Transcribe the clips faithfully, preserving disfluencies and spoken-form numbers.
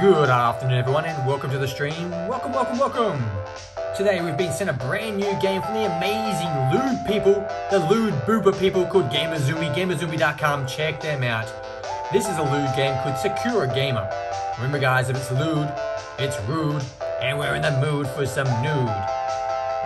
Good afternoon everyone and welcome to the stream. Welcome, welcome, welcome. Today we've been sent a brand new game from the amazing lewd people, the lewd booper people called Gamuzumi, gamuzumi dot com, check them out. This is a lewd game called Sakura Gamer. Remember guys, if it's lewd, it's rude, and we're in the mood for some nude.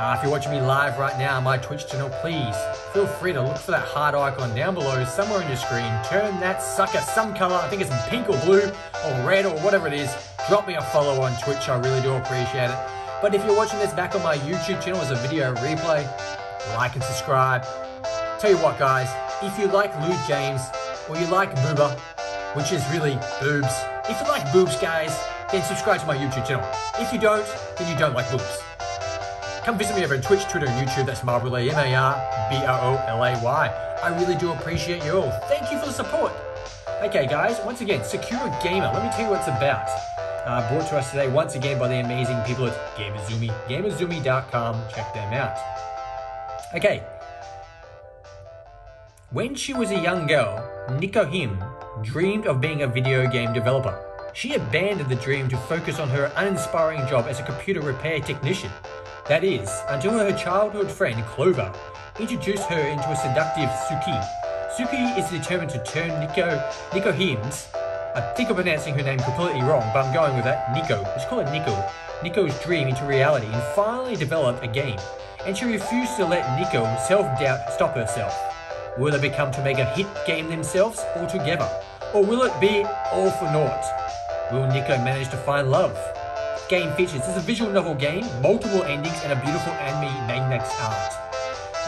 Uh, if you're watching me live right now on my Twitch channel, please feel free to look for that heart icon down below somewhere on your screen. Turn that sucker some color. I think it's pink or blue or red or whatever it is. Drop me a follow on Twitch. I really do appreciate it. But if you're watching this back on my YouTube channel as a video replay, like and subscribe. Tell you what, guys. If you like lewd games or you like booba, which is really boobs. If you like boobs, guys, then subscribe to my YouTube channel. If you don't, then you don't like boobs. Come visit me over on Twitch, Twitter, and YouTube. That's Marbrolay, M A R B R O L A Y. I really do appreciate you all. Thank you for the support. Okay, guys, once again, Sakura Gamer. Let me tell you what it's about. Uh, brought to us today, once again, by the amazing people at Gamuzumi. gamuzumi dot com. Check them out. Okay. When she was a young girl, Nikohime dreamed of being a video game developer. She abandoned the dream to focus on her uninspiring job as a computer repair technician. That is, until her childhood friend, Clover, introduced her into a seductive Tsuki. Tsuki is determined to turn Niko, Nikohime's, I think I'm pronouncing her name completely wrong, but I'm going with that, Niko, let's call it Niko, Niko's dream into reality and finally develop a game. And she refused to let Niko self-doubt stop herself. Will they become to make a hit game themselves altogether? Or will it be all for naught? Will Niko manage to find love? Game features. It's a visual novel game, multiple endings, and a beautiful anime manga art.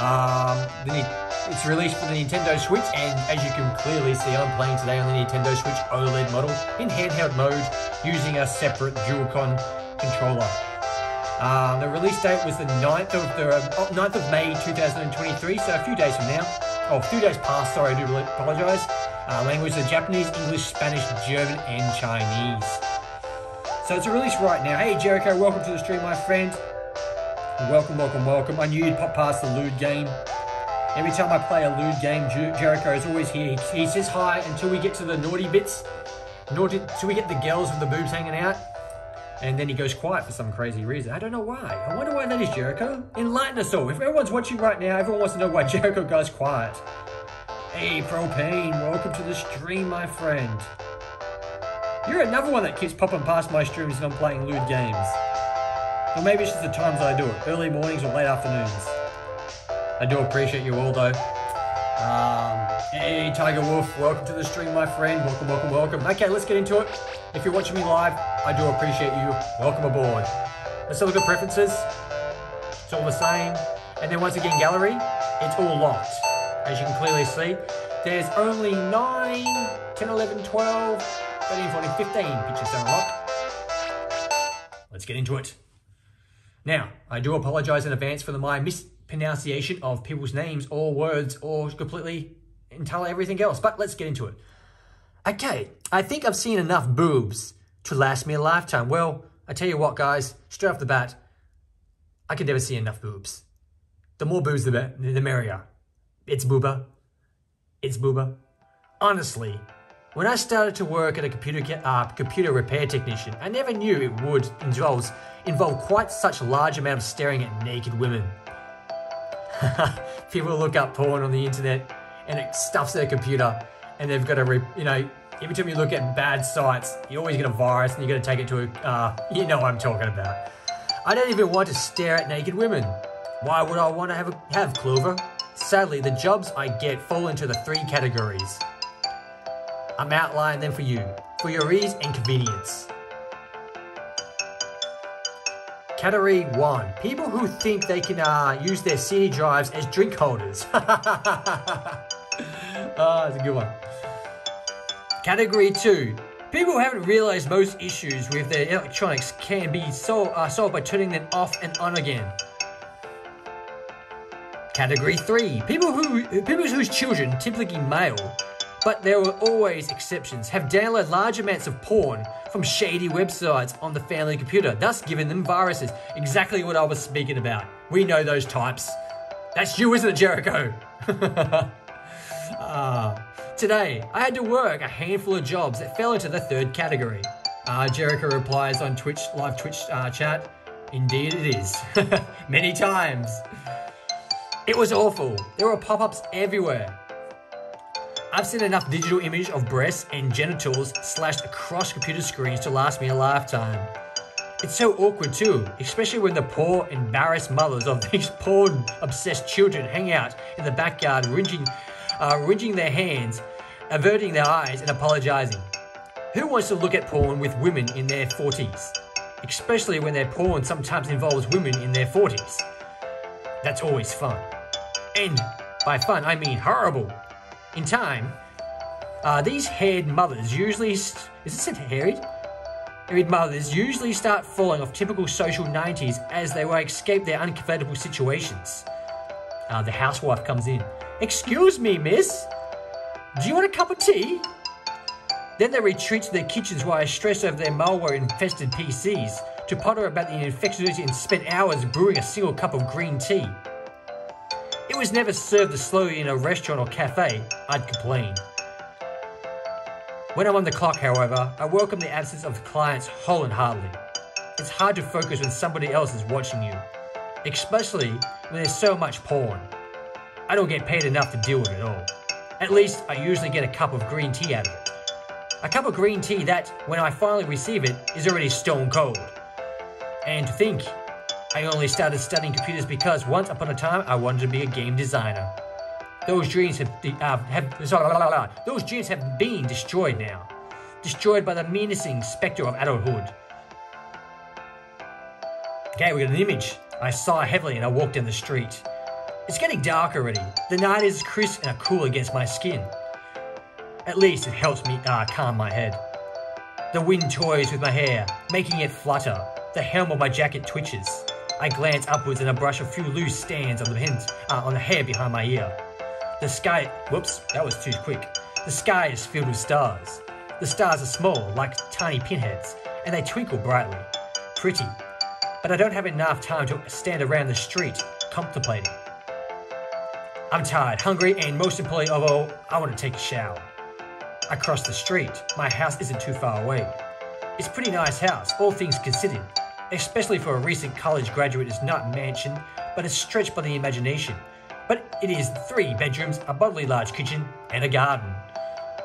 Um, the, it's released for the Nintendo Switch, and as you can clearly see, I'm playing today on the Nintendo Switch OLED model in handheld mode using a separate Dual-Con controller. Um, the release date was the ninth of the ninth of May two thousand twenty-three, so a few days from now. Oh, a few days past. Sorry, I do apologise. Uh, languages are Japanese, English, Spanish, German, and Chinese. So it's a release right now. Hey Jericho, welcome to the stream, my friend. Welcome, welcome, welcome. I knew you'd pop past the lewd game. Every time I play a lewd game, Jer Jericho is always here. He, he says hi until we get to the naughty bits. Naughty, till we get the girls with the boobs hanging out. And then he goes quiet for some crazy reason. I don't know why. I wonder why that is, Jericho. Enlighten us all. If everyone's watching right now, everyone wants to know why Jericho goes quiet. Hey Propane, welcome to the stream, my friend. You're another one that keeps popping past my streams and I'm playing lewd games. Or maybe it's just the times that I do it, early mornings or late afternoons. I do appreciate you all though. Um, hey Tiger Wolf, welcome to the stream my friend, welcome, welcome, welcome. Okay, let's get into it. If you're watching me live, I do appreciate you, welcome aboard. Let's have a look at preferences, it's all the same. And then once again gallery, it's all locked. As you can clearly see, there's only nine, ten, eleven, twelve, thirteen, fourteen, fifteen pictures to unlock. Let's get into it. Now, I do apologise in advance for the, my mispronunciation of people's names or words or completely entirely everything else, but let's get into it. Okay, I think I've seen enough boobs to last me a lifetime. Well, I tell you what guys, straight off the bat, I could never see enough boobs. The more boobs, the, mer the merrier. It's booba. It's booba. Honestly. When I started to work at a computer, uh, computer repair technician, I never knew it would involve, involve quite such a large amount of staring at naked women. People look up porn on the internet and it stuffs their computer and they've got to, you know, every time you look at bad sites, you always get a virus and you've got to take it to a, uh, you know what I'm talking about. I don't even want to stare at naked women. Why would I want to have, a, have Clover? Sadly, the jobs I get fall into the three categories. I'm outlining them for you, for your ease and convenience. Category one, people who think they can uh, use their C D drives as drink holders. Ah, oh, that's a good one. Category two, people who haven't realized most issues with their electronics can be sol uh, solved by turning them off and on again. Category three, people who people whose children, typically male, but there were always exceptions, have downloaded large amounts of porn from shady websites on the family computer, thus giving them viruses. Exactly what I was speaking about. We know those types. That's you, isn't it, Jericho? uh, today, I had to work a handful of jobs that fell into the third category. Uh, Jericho replies on Twitch, live Twitch uh, chat. Indeed it is. Many times. It was awful. There were pop-ups everywhere. I've seen enough digital image of breasts and genitals slashed across computer screens to last me a lifetime. It's so awkward too, especially when the poor, embarrassed mothers of these porn-obsessed children hang out in the backyard, wringing, uh, wringing their hands, averting their eyes and apologizing. Who wants to look at porn with women in their forties? Especially when their porn sometimes involves women in their forties. That's always fun. And by fun, I mean horrible. In time, uh, these haired mothers usually... Is it said haired? Haired mothers usually start falling off typical social nineties as they will escape their unconformable situations. Uh, the housewife comes in. Excuse me, miss. Do you want a cup of tea? Then they retreat to their kitchens while I stress over their malware-infested P Cs to potter about the infectious and spend hours brewing a single cup of green tea. It was never served as slowly in a restaurant or cafe, I'd complain. When I'm on the clock, however, I welcome the absence of clients wholeheartedly. It's hard to focus when somebody else is watching you, especially when there's so much porn. I don't get paid enough to deal with it all. At least I usually get a cup of green tea out of it. A cup of green tea that, when I finally receive it, is already stone cold. And to think, I only started studying computers because once upon a time I wanted to be a game designer. Those dreams have, uh, have sorry, la, la, la, those dreams have been destroyed now, destroyed by the menacing spectre of adulthood. Okay, we got an image. I sigh heavily and I walk down the street. It's getting dark already. The night is crisp and are cool against my skin. At least it helps me uh, calm my head. The wind toys with my hair, making it flutter. The hem of my jacket twitches. I glance upwards and I brush a few loose strands on the pins, uh, on the hair behind my ear. The sky, whoops, that was too quick. The sky is filled with stars. The stars are small, like tiny pinheads, and they twinkle brightly. Pretty. But I don't have enough time to stand around the street, contemplating. I'm tired, hungry, and most importantly of all, I want to take a shower. I cross the street. My house isn't too far away. It's a pretty nice house, all things considered, especially for a recent college graduate. It's not mansion, but it's stretched by the imagination. But it is three bedrooms, a bodily large kitchen, and a garden.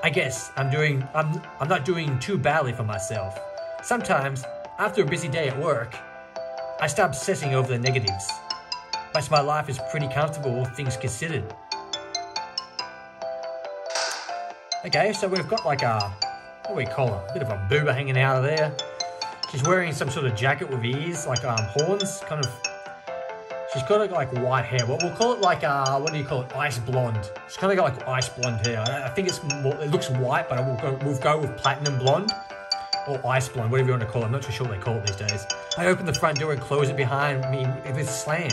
I guess I'm doing I'm I'm not doing too badly for myself. Sometimes, after a busy day at work, I start obsessing over the negatives. But my life is pretty comfortable, all things considered. Okay, so we've got like a, what do we call it? A bit of a booba hanging out of there. She's wearing some sort of jacket with ears, like um, horns, kind of. She's got like, like white hair. What we'll call it like, uh, what do you call it? Ice blonde. She's kind of got like ice blonde hair. I think it's more, it looks white, but we'll go, we'll go with platinum blonde or ice blonde, whatever you want to call it. I'm not too sure what they call it these days. I open the front door and close it behind me with a slam.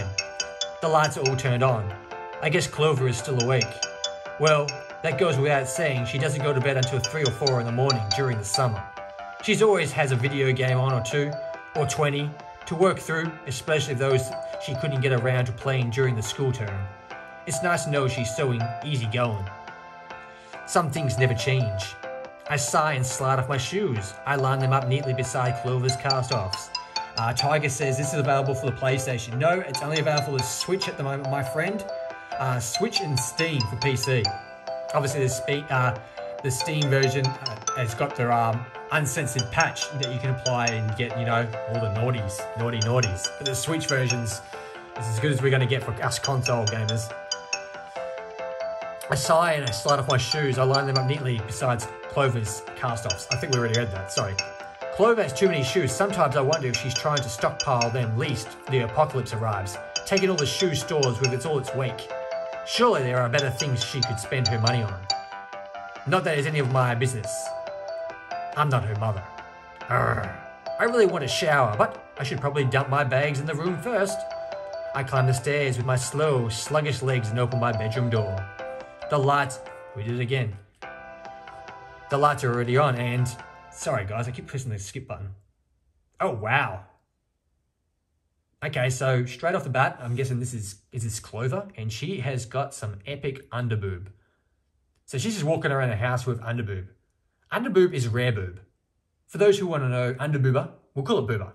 The lights are all turned on. I guess Clover is still awake. Well, that goes without saying, she doesn't go to bed until three or four in the morning during the summer. She's always has a video game on or two, or twenty, to work through, especially those she couldn't get around to playing during the school term. It's nice to know she's so easygoing. Some things never change. I sigh and slide off my shoes. I line them up neatly beside Clover's cast-offs. Uh, Tiger says this is available for the PlayStation. No, it's only available for the Switch at the moment, my friend. Uh, Switch and Steam for P C. Obviously, the, spe uh, the Steam version uh, has got their um, uncensored patch that you can apply and get, you know, all the naughties, naughty naughties. But the Switch version's is as good as we're going to get for us console gamers. I sigh and I slide off my shoes. I line them up neatly besides Clover's cast-offs. I think we already read that, sorry. Clover has too many shoes. Sometimes I wonder if she's trying to stockpile them least the apocalypse arrives, taking all the shoe stores with its all its wake. Surely there are better things she could spend her money on. Not that it's any of my business. I'm not her mother. Urgh. I really want a shower, but I should probably dump my bags in the room first. I climb the stairs with my slow, sluggish legs and open my bedroom door. The lights... We did it again. The lights are already on and... Sorry guys, I keep pressing the skip button. Oh wow. Okay, so straight off the bat, I'm guessing this is is this Clover, and she has got some epic underboob. So she's just walking around the house with underboob. Underboob is rare boob. For those who want to know, under booba, we'll call it booba.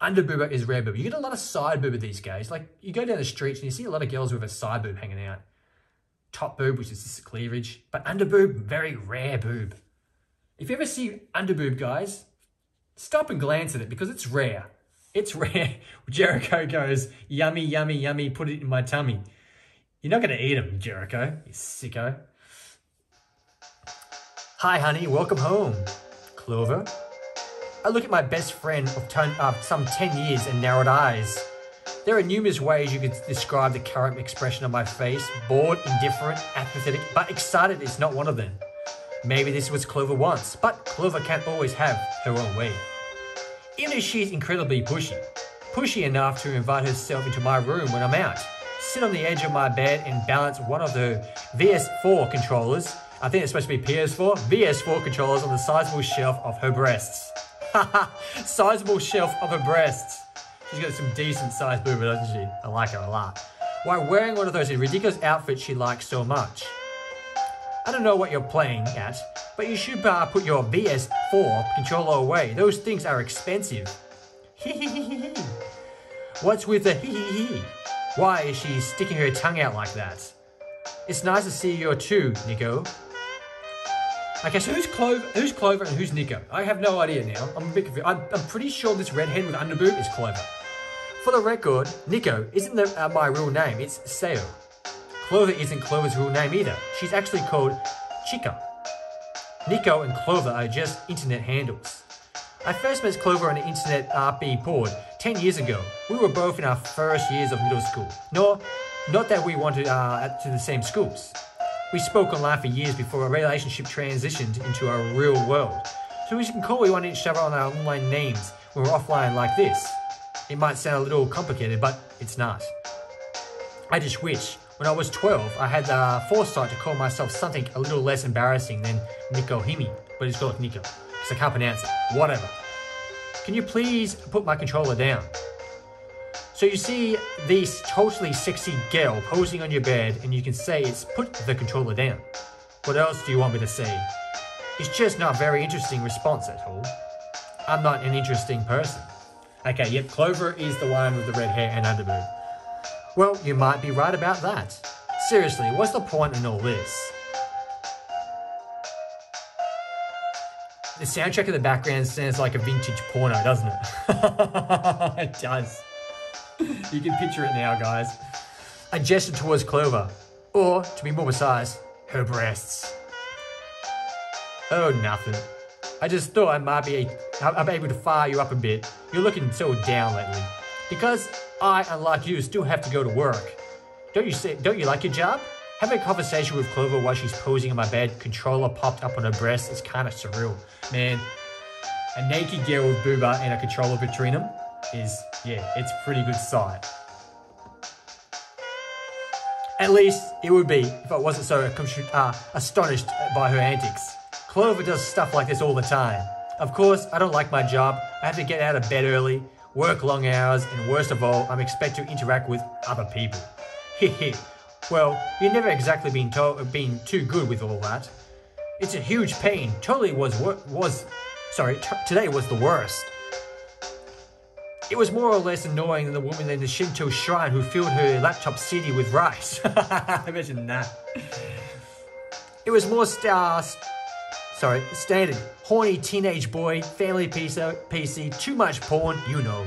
Under booba is rare booba. You get a lot of side booba these days. Like, you go down the streets and you see a lot of girls with a side boob hanging out. Top boob, which is just cleavage. But under boob, very rare boob. If you ever see under boob, guys, stop and glance at it because it's rare. It's rare. Jericho goes, yummy, yummy, yummy, put it in my tummy. You're not going to eat them, Jericho, you sicko. Hi, honey, welcome home. Clover. I look at my best friend of ten, uh, some ten years and narrowed eyes. There are numerous ways you could describe the current expression on my face. Bored, indifferent, apathetic, but excited is not one of them. Maybe this was Clover once, but Clover can't always have her own way. Even if she's incredibly pushy. Pushy enough to invite herself into my room when I'm out. Sit on the edge of my bed and balance one of the V S four controllers. I think it's supposed to be P S four. V S four controllers on the sizable shelf of her breasts. Haha, sizable shelf of her breasts. She's got some decent sized boobs, doesn't she? I like her a lot. While wearing one of those ridiculous outfits she likes so much. I don't know what you're playing at, but you should uh, put your V S four controller away. Those things are expensive. Hee hee hee hee. What's with the hee hee hee? Why is she sticking her tongue out like that? It's nice to see you too, Nico. Okay, so who's Clover, who's Clover and who's Nico? I have no idea now. I'm a bit confused. I'm, I'm pretty sure this redhead with underboob is Clover. For the record, Nico isn't the, uh, my real name, it's Sayo. Clover isn't Clover's real name either. She's actually called Chica. Nico and Clover are just internet handles. I first met Clover on an internet R P board ten years ago. We were both in our first years of middle school. No, not that we wanted uh, to the same schools. We spoke online for years before our relationship transitioned into our real world. So we can call one each other on our online names when we're offline like this. It might sound a little complicated, but it's not. I just wish, when I was twelve, I had the foresight to call myself something a little less embarrassing than Nikohimi, but it's called Nico, because I can't pronounce it. Whatever. Can you please put my controller down? So you see this totally sexy girl posing on your bed and you can say it's put the controller down. What else do you want me to say? It's just not a very interesting response at all. I'm not an interesting person. Okay, yep, Clover is the one with the red hair and underboob. Well, you might be right about that. Seriously, what's the point in all this? The soundtrack in the background sounds like a vintage porno, doesn't it? It does. You can picture it now, guys. I gestured towards Clover, or, to be more precise, her breasts. Oh, nothing. I just thought I might be, I'm able to fire you up a bit. You're looking so down lately. Because I, unlike you, still have to go to work. Don't you say, don't you like your job? Having a conversation with Clover while she's posing on my bed, controller popped up on her breast, is kind of surreal. Man, a naked girl with booba and a controller between them. Is, yeah, it's a pretty good sight. At least it would be if I wasn't so uh, astonished by her antics. Clover does stuff like this all the time. Of course, I don't like my job. I have to get out of bed early, work long hours, and worst of all, I'm expected to interact with other people. Hehe. Well, you've never exactly been told, been too good with all that. It's a huge pain. Totally was was, sorry. Today was the worst. It was more or less annoying than the woman in the Shinto shrine who filled her laptop city with rice. Imagine that. It was more star, sorry, standard. Horny teenage boy, family P C, too much porn, you know.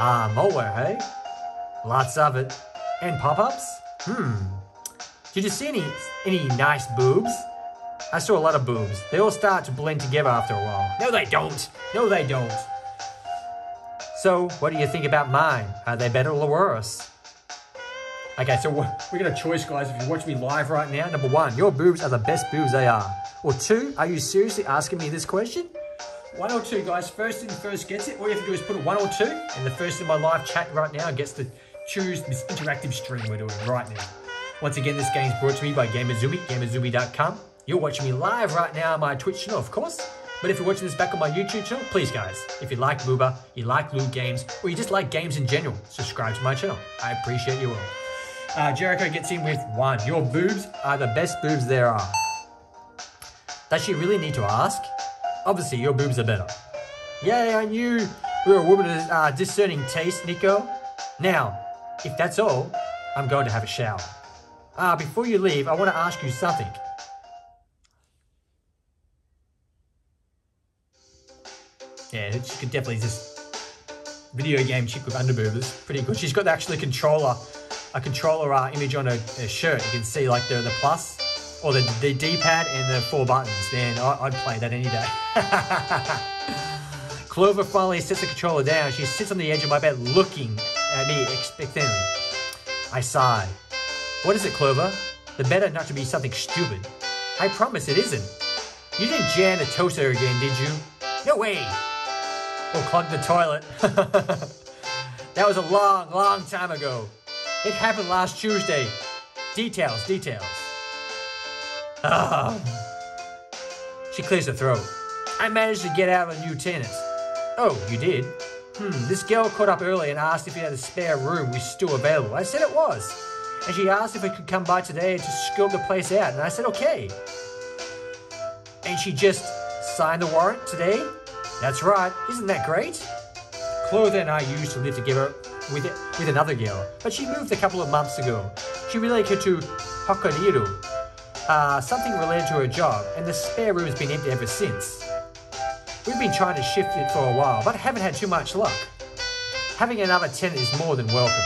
Ah, malware, hey? Lots of it. And pop-ups? Hmm. Did you see any, any nice boobs? I saw a lot of boobs. They all start to blend together after a while. No, they don't. No, they don't. So, what do you think about mine? Are they better or worse? Okay, so we got a choice, guys, if you watch me live right now. Number one, your boobs are the best boobs they are. Or two, are you seriously asking me this question? One or two, guys. First in, first gets it. All you have to do is put a one or two, and the first in my live chat right now gets to choose this interactive stream we're doing right now. Once again, this game is brought to me by Gamuzumi, gamuzumi dot com. You're watching me live right now on my Twitch channel, of course. But if you're watching this back on my YouTube channel, please guys, if you like booba, you like lewd games, or you just like games in general, subscribe to my channel. I appreciate you all. Uh, Jericho gets in with one. Your boobs are the best boobs there are. Does she really need to ask? Obviously, your boobs are better. Yeah, I knew we were a woman of uh, discerning taste, Nico. Now, if that's all, I'm going to have a shower. Ah, uh, before you leave, I want to ask you something. Yeah, she could definitely just... video game chick with underboob is pretty good. She's got actually a controller, a controller uh, image on her, her shirt. You can see like the, the plus, or the, the D-pad and the four buttons. Man, I, I'd play that any day. Clover finally sets the controller down. She sits on the edge of my bed looking at me expectantly. I sigh. What is it, Clover? The better not to be something stupid. I promise it isn't. You didn't jam the toaster again, did you? No way! Or clog the toilet. That was a long, long time ago. It happened last Tuesday. Details, details. Ah. She clears her throat. I managed to get out a new tenant. Oh, you did? Hmm, this girl caught up early and asked if you had a spare room was still available. I said it was. And she asked if I could come by today to scope the place out. And I said, okay. And she just signed the warrant today? That's right, isn't that great? Clover and I used to live together with with another girl, but she moved a couple of months ago. She relocated to Hokkaido, uh, something related to her job, and the spare room has been empty ever since. We've been trying to shift it for a while, but haven't had too much luck. Having another tenant is more than welcome.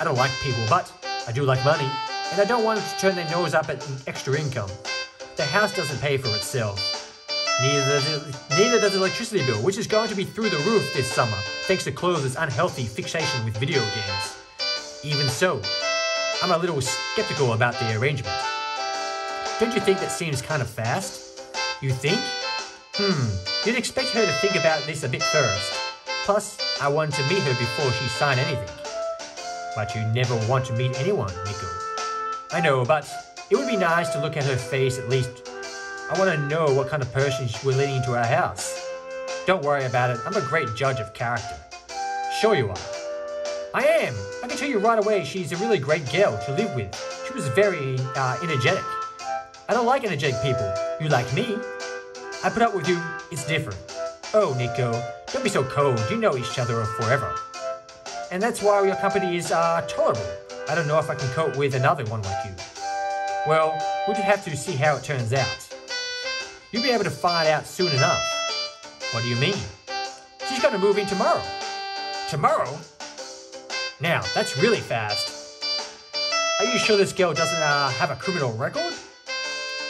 I don't like people, but I do like money, and I don't want them to turn their nose up at extra income. The house doesn't pay for itself. Neither does, it, neither does the electricity bill, which is going to be through the roof this summer, thanks to Clover's unhealthy fixation with video games. Even so, I'm a little skeptical about the arrangement. Don't you think that seems kind of fast? You think? Hmm, you'd expect her to think about this a bit first. Plus, I wanted to meet her before she signed anything. But you never want to meet anyone, Nico. I know, but it would be nice to look at her face at least. I want to know what kind of person we're letting into our house. Don't worry about it, I'm a great judge of character. Sure you are. I am. I can tell you right away she's a really great girl to live with. She was very uh, energetic. I don't like energetic people. You like me. I put up with you, it's different. Oh, Nico, don't be so cold. You know each other forever. And that's why your company is uh, tolerable. I don't know if I can cope with another one like you. Well, we'll have to see how it turns out. You'll be able to find out soon enough. What do you mean? She's going to move in tomorrow. Tomorrow? Now, that's really fast. Are you sure this girl doesn't uh, have a criminal record?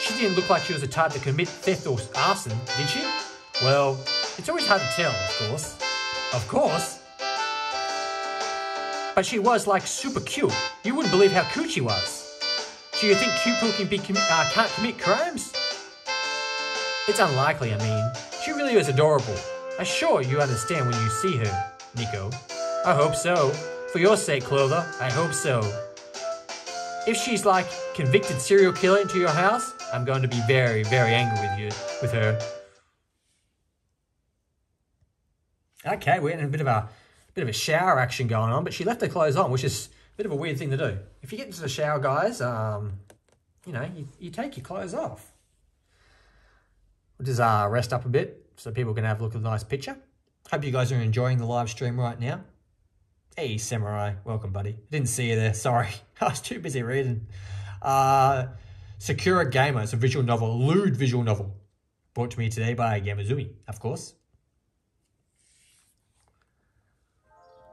She didn't look like she was the type to commit theft or arson, did she? Well, it's always hard to tell, of course. Of course. But she was, like, super cute. You wouldn't believe how cute she was. Do you think cute people can be commi uh, can't commit crimes? It's unlikely, I mean. She really is adorable. I'm sure you understand when you see her, Nico. I hope so. For your sake, Clover, I hope so. If she's like convicted serial killer into your house, I'm going to be very, very angry with you, with her. Okay, we're getting a bit of a bit of a shower action going on, but she left her clothes on, which is a bit of a weird thing to do. If you get into the shower, guys, um, you know, you, you take your clothes off. We'll just uh, rest up a bit so people can have a look at a nice picture. Hope you guys are enjoying the live stream right now. Hey, Samurai. Welcome, buddy. Didn't see you there. Sorry. I was too busy reading. Uh, Sakura Gamer. It's a visual novel, a lewd visual novel. Brought to me today by Gamuzumi, of course.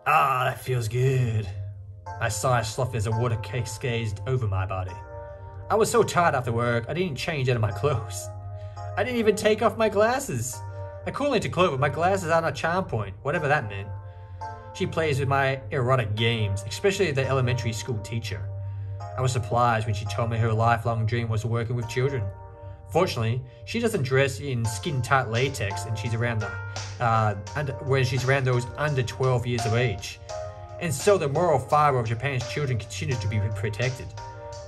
Ah, that feels good. I sigh softly as the water cascades over my body. I was so tired after work, I didn't change out of my clothes. I didn't even take off my glasses. I call into Clover, my glasses aren't a charm point, whatever that meant. She plays with my erotic games, especially the elementary school teacher. I was surprised when she told me her lifelong dream was working with children. Fortunately, she doesn't dress in skin-tight latex, and she's around the, uh, under, when she's around those under twelve years of age. And so the moral fiber of Japan's children continues to be protected.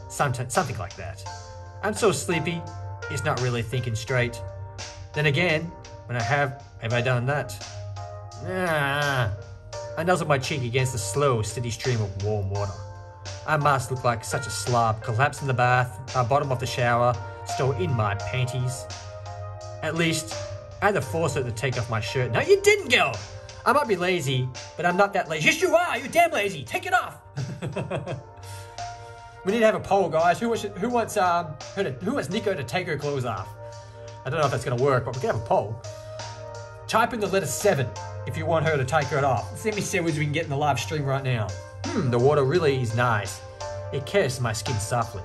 Somet- something like that. I'm so sleepy. It's not really thinking straight. Then again, when I have, have I done that? Ah, I nuzzle my cheek against the slow, steady stream of warm water. I must look like such a slob, collapse in the bath, uh, bottom of the shower, still in my panties. At least, I had to force her to take off my shirt. No, you didn't, girl! I might be lazy, but I'm not that lazy. Yes, you are! You're damn lazy! Take it off! We need to have a poll, guys. Who wants, who wants, um, her to, who wants Nico to take her clothes off? I don't know if that's going to work, but we can have a poll. Type in the letter seven if you want her to take her off. Let's let me see what we can get in the live stream right now. Hmm, the water really is nice. It caresses my skin softly.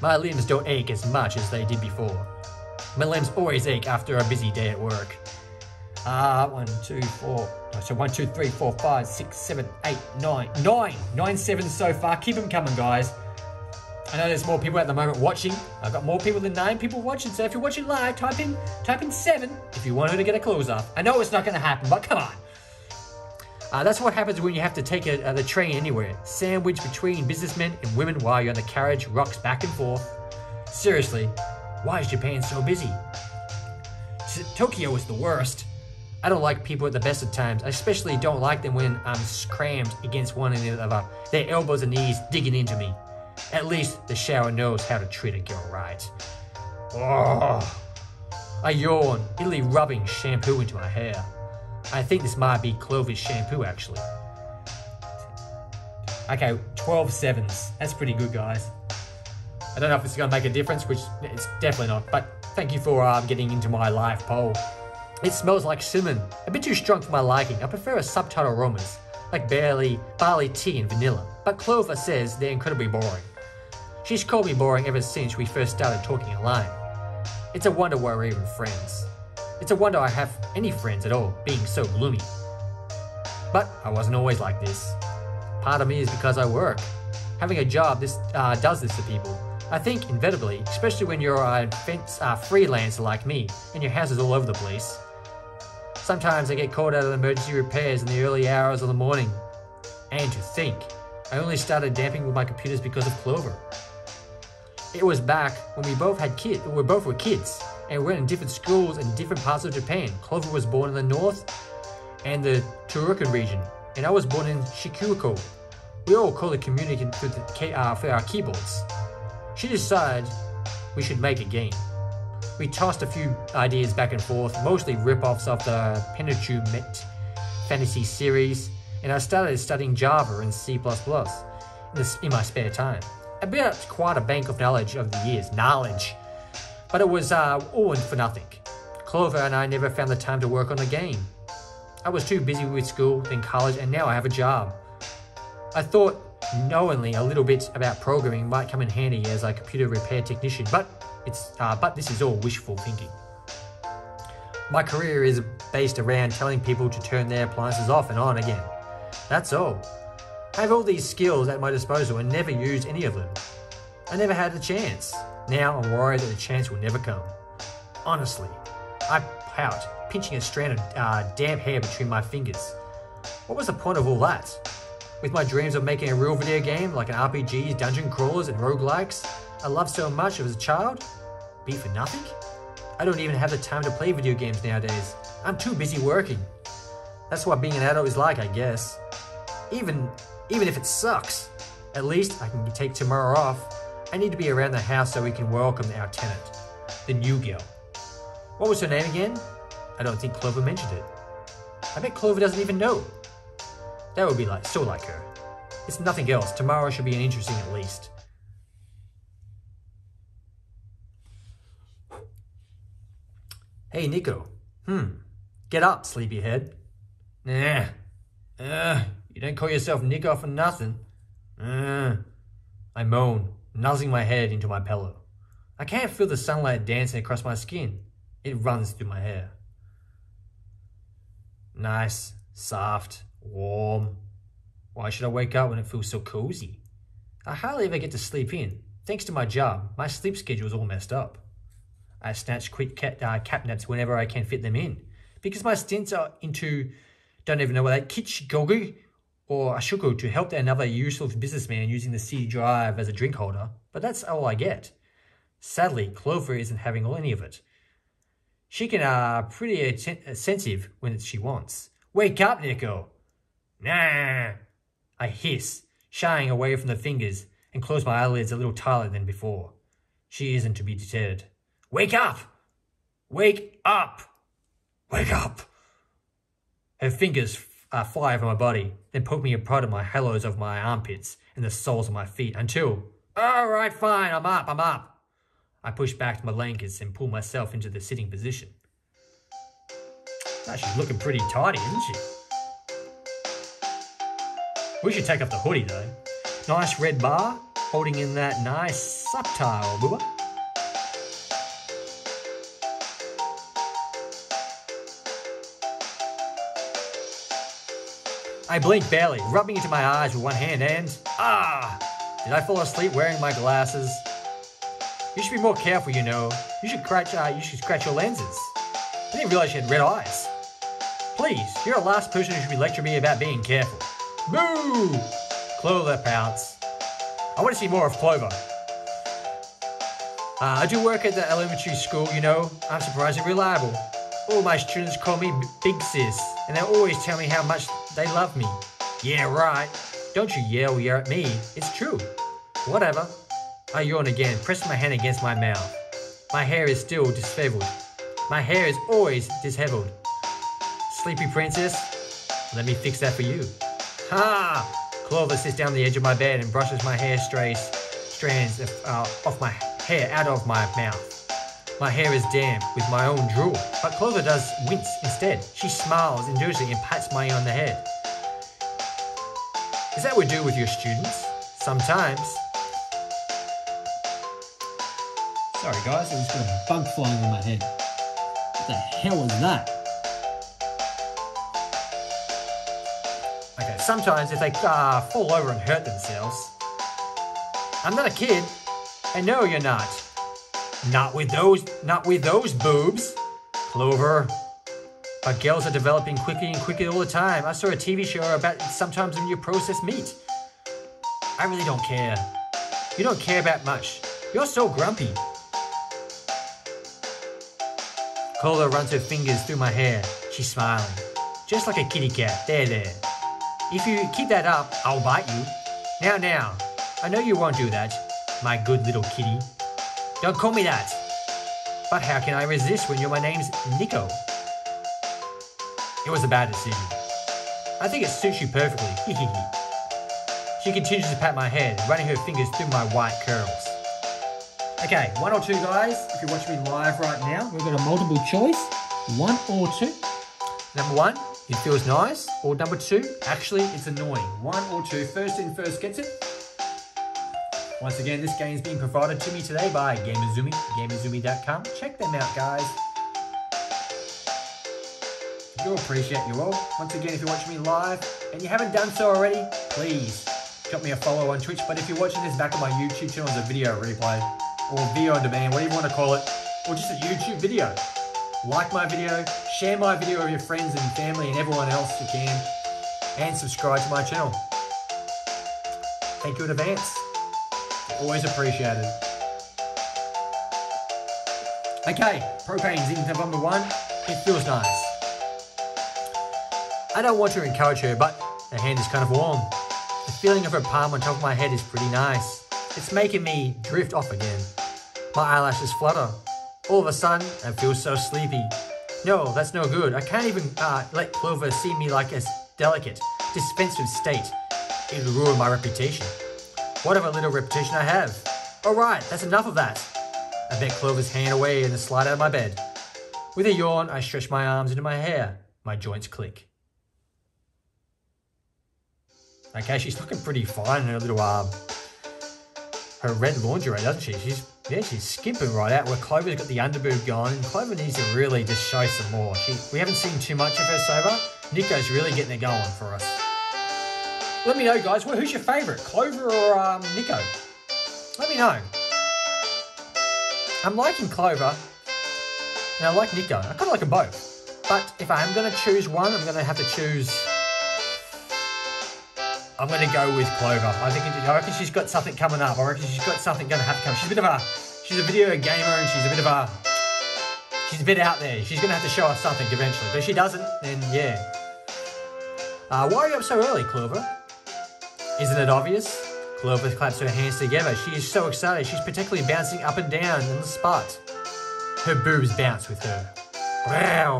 My limbs don't ache as much as they did before. My limbs always ache after a busy day at work. Ah, uh, one, two, four. So one, two, three, four, five, six, seven, eight, nine, nine, nine, seven so far. Keep them coming, guys. I know there's more people at the moment watching. I've got more people than nine people watching. So if you're watching live, type in, type in seven if you want her to get her clothes off. I know it's not going to happen, but come on. Uh, that's what happens when you have to take a, uh, the train anywhere. Sandwich between businessmen and women while you're on the carriage, rocks back and forth. Seriously, why is Japan so busy? T- Tokyo is the worst. I don't like people at the best of times. I especially don't like them when I'm crammed against one another, their elbows and knees digging into me. At least the shower knows how to treat a girl right. Oh, I yawn, Italy rubbing shampoo into my hair. I think this might be Clovis shampoo, actually. Okay, twelve sevens. That's pretty good, guys. I don't know if it's going to make a difference, which it's definitely not, but thank you for um, getting into my live poll. It smells like cinnamon, a bit too strong for my liking. I prefer a subtle aromas, like barley, barley tea and vanilla. But Clover says they're incredibly boring. She's called me boring ever since we first started talking online. It's a wonder why we're even friends. It's a wonder I have any friends at all, being so gloomy. But I wasn't always like this. Part of me is because I work. Having a job this uh, does this to people. I think inevitably, especially when you're a freelancer like me, and your house is all over the place. Sometimes I get called out of emergency repairs in the early hours of the morning. And to think, I only started damping with my computers because of Clover. It was back when we both had kids, we both were kids, and we were in different schools in different parts of Japan. Clover was born in the north and the Tohoku region, and I was born in Shikoku. We all call the community for, the, uh, for our keyboards. She decided we should make a game. We tossed a few ideas back and forth, mostly rip-offs of the Penitube fantasy series, and I started studying Java and C plus plus in my spare time. I built quite a bank of knowledge over the years, knowledge, but it was uh, all and for nothing. Clover and I never found the time to work on a game. I was too busy with school, then college, and now I have a job. I thought knowingly a little bit about programming might come in handy as a computer repair technician, but It's, uh, but this is all wishful thinking. My career is based around telling people to turn their appliances off and on again. That's all. I have all these skills at my disposal and never use any of them. I never had the chance. Now I'm worried that the chance will never come. Honestly, I pout, pinching a strand of uh, damp hair between my fingers. What was the point of all that? With my dreams of making a real video game like an R P Gs, dungeon crawlers and roguelikes, I loved so much as a child, be for nothing? I don't even have the time to play video games nowadays. I'm too busy working. That's what being an adult is like, I guess. Even, even if it sucks, at least I can take tomorrow off. I need to be around the house so we can welcome our tenant, the new girl. What was her name again? I don't think Clover mentioned it. I bet Clover doesn't even know. That would be like so like her. It's nothing else. Tomorrow should be interesting at least. Hey, Nico. Hmm. Get up, sleepyhead. Nah. Uh, you don't call yourself Nico for nothing. Uh, I moan, nuzzling my head into my pillow. I can't feel the sunlight dancing across my skin. It runs through my hair. Nice, soft, warm. Why should I wake up when it feels so cozy? I hardly ever get to sleep in. Thanks to my job, my sleep schedule is all messed up. I snatch quick cat, uh, cat naps whenever I can fit them in, because my stints are into, don't even know what that, Kichigogu or Ashuku to help another useless businessman using the C drive as a drink holder, but that's all I get. Sadly, Clover isn't having any of it. She can, uh, pretty attentive when she wants. Wake up, Nico! Nah! I hiss, shying away from the fingers, and close my eyelids a little tighter than before. She isn't to be deterred. Wake up! Wake up! Wake up. Her fingers uh, fly over my body, then poke me apart in my hollows of my armpits and the soles of my feet until, all right, fine, I'm up, I'm up. I push back to my blankets and pull myself into the sitting position. Now, she's looking pretty tidy, isn't she? We should take up the hoodie, though. Nice red bar, holding in that nice subtile booba. I blink barely, rubbing into my eyes with one hand and... ah! Did I fall asleep wearing my glasses? You should be more careful, you know. You should scratch, uh, you should scratch your lenses. I didn't realize you had red eyes. Please, you're the last person who should be lecturing me about being careful. Boo! Clover pouts. I want to see more of Clover. Uh, I do work at the elementary school, you know. I'm surprisingly reliable. All my students call me Big Sis, and they always tell me how much they love me. Yeah, right. Don't you yell yell at me. It's true. Whatever. I yawn again, pressing my hand against my mouth. My hair is still disheveled. My hair is always disheveled. Sleepy princess, let me fix that for you. Ha! Clover sits down the edge of my bed and brushes my hair strays, strands of, uh, off my hair out of my mouth. My hair is damp with my own drool, but Clover does wince instead. She smiles indulgently and pats me on the head. Is that what you do with your students? Sometimes. Sorry guys, I just got a bug flying on my head. What the hell is that? Sometimes if they uh, fall over and hurt themselves. I'm not a kid. I know you're not. Not with those, not with those boobs. Clover. But girls are developing quickly and quickly all the time. I saw a T V show about sometimes when you process meat. I really don't care. You don't care about much. You're so grumpy. Clover runs her fingers through my hair. She's smiling. Just like a kitty cat. There, there. If you keep that up, I'll bite you. Now, now. I know you won't do that, my good little kitty. Don't call me that. But how can I resist when you're my name's Nico? It was a bad decision. I think it suits you perfectly. She continues to pat my head, running her fingers through my white curls. Okay, one or two guys, if you're watching me live right now, we've got a multiple choice. One or two. Number one. It feels nice, or number two, actually it's annoying. One or two, first in, first gets it. Once again, this game is being provided to me today by Gamuzumi, gamuzumi dot com. Check them out, guys. You'll appreciate you all. Once again, if you're watching me live and you haven't done so already, please drop me a follow on Twitch. But if you're watching this back on my YouTube channel as a video replay, or video on demand, whatever you want to call it, or just a YouTube video. Like my video, share my video with your friends and family and everyone else you can, and subscribe to my channel. Thank you in advance. Always appreciated. Okay, propane's in number one. It feels nice. I don't want to encourage her, but her hand is kind of warm. The feeling of her palm on top of my head is pretty nice. It's making me drift off again. My eyelashes flutter. All of a sudden, I feel so sleepy. No, that's no good. I can't even uh, let Clover see me like a delicate, dispensive state. It'll ruin my reputation. Whatever little reputation I have. All right, that's enough of that. I bet Clover's hand away and slide out of my bed. With a yawn, I stretch my arms into my hair. My joints click. Okay, she's looking pretty fine in her little arm. Her red lingerie, doesn't she? She's... yeah, she's skimping right out where Clover's got the underboob gone, and Clover needs to really just show some more. She, we haven't seen too much of her so far. Nico's really getting it going for us. Let me know, guys. Well, who's your favourite, Clover or um, Nico? Let me know. I'm liking Clover, and I like Nico. I kind of like them both. But if I'm going to choose one, I'm going to have to choose... I'm going to go with Clover. I think it, I reckon she's got something coming up. I reckon she's got something going to have to come. She's a bit of a, she's a video gamer and she's a bit of a, she's a bit out there. She's going to have to show us something eventually. But if she doesn't, then yeah. Uh, why are you up so early, Clover? Isn't it obvious? Clover claps her hands together. She is so excited. She's particularly bouncing up and down in the spot. Her boobs bounce with her. Wow.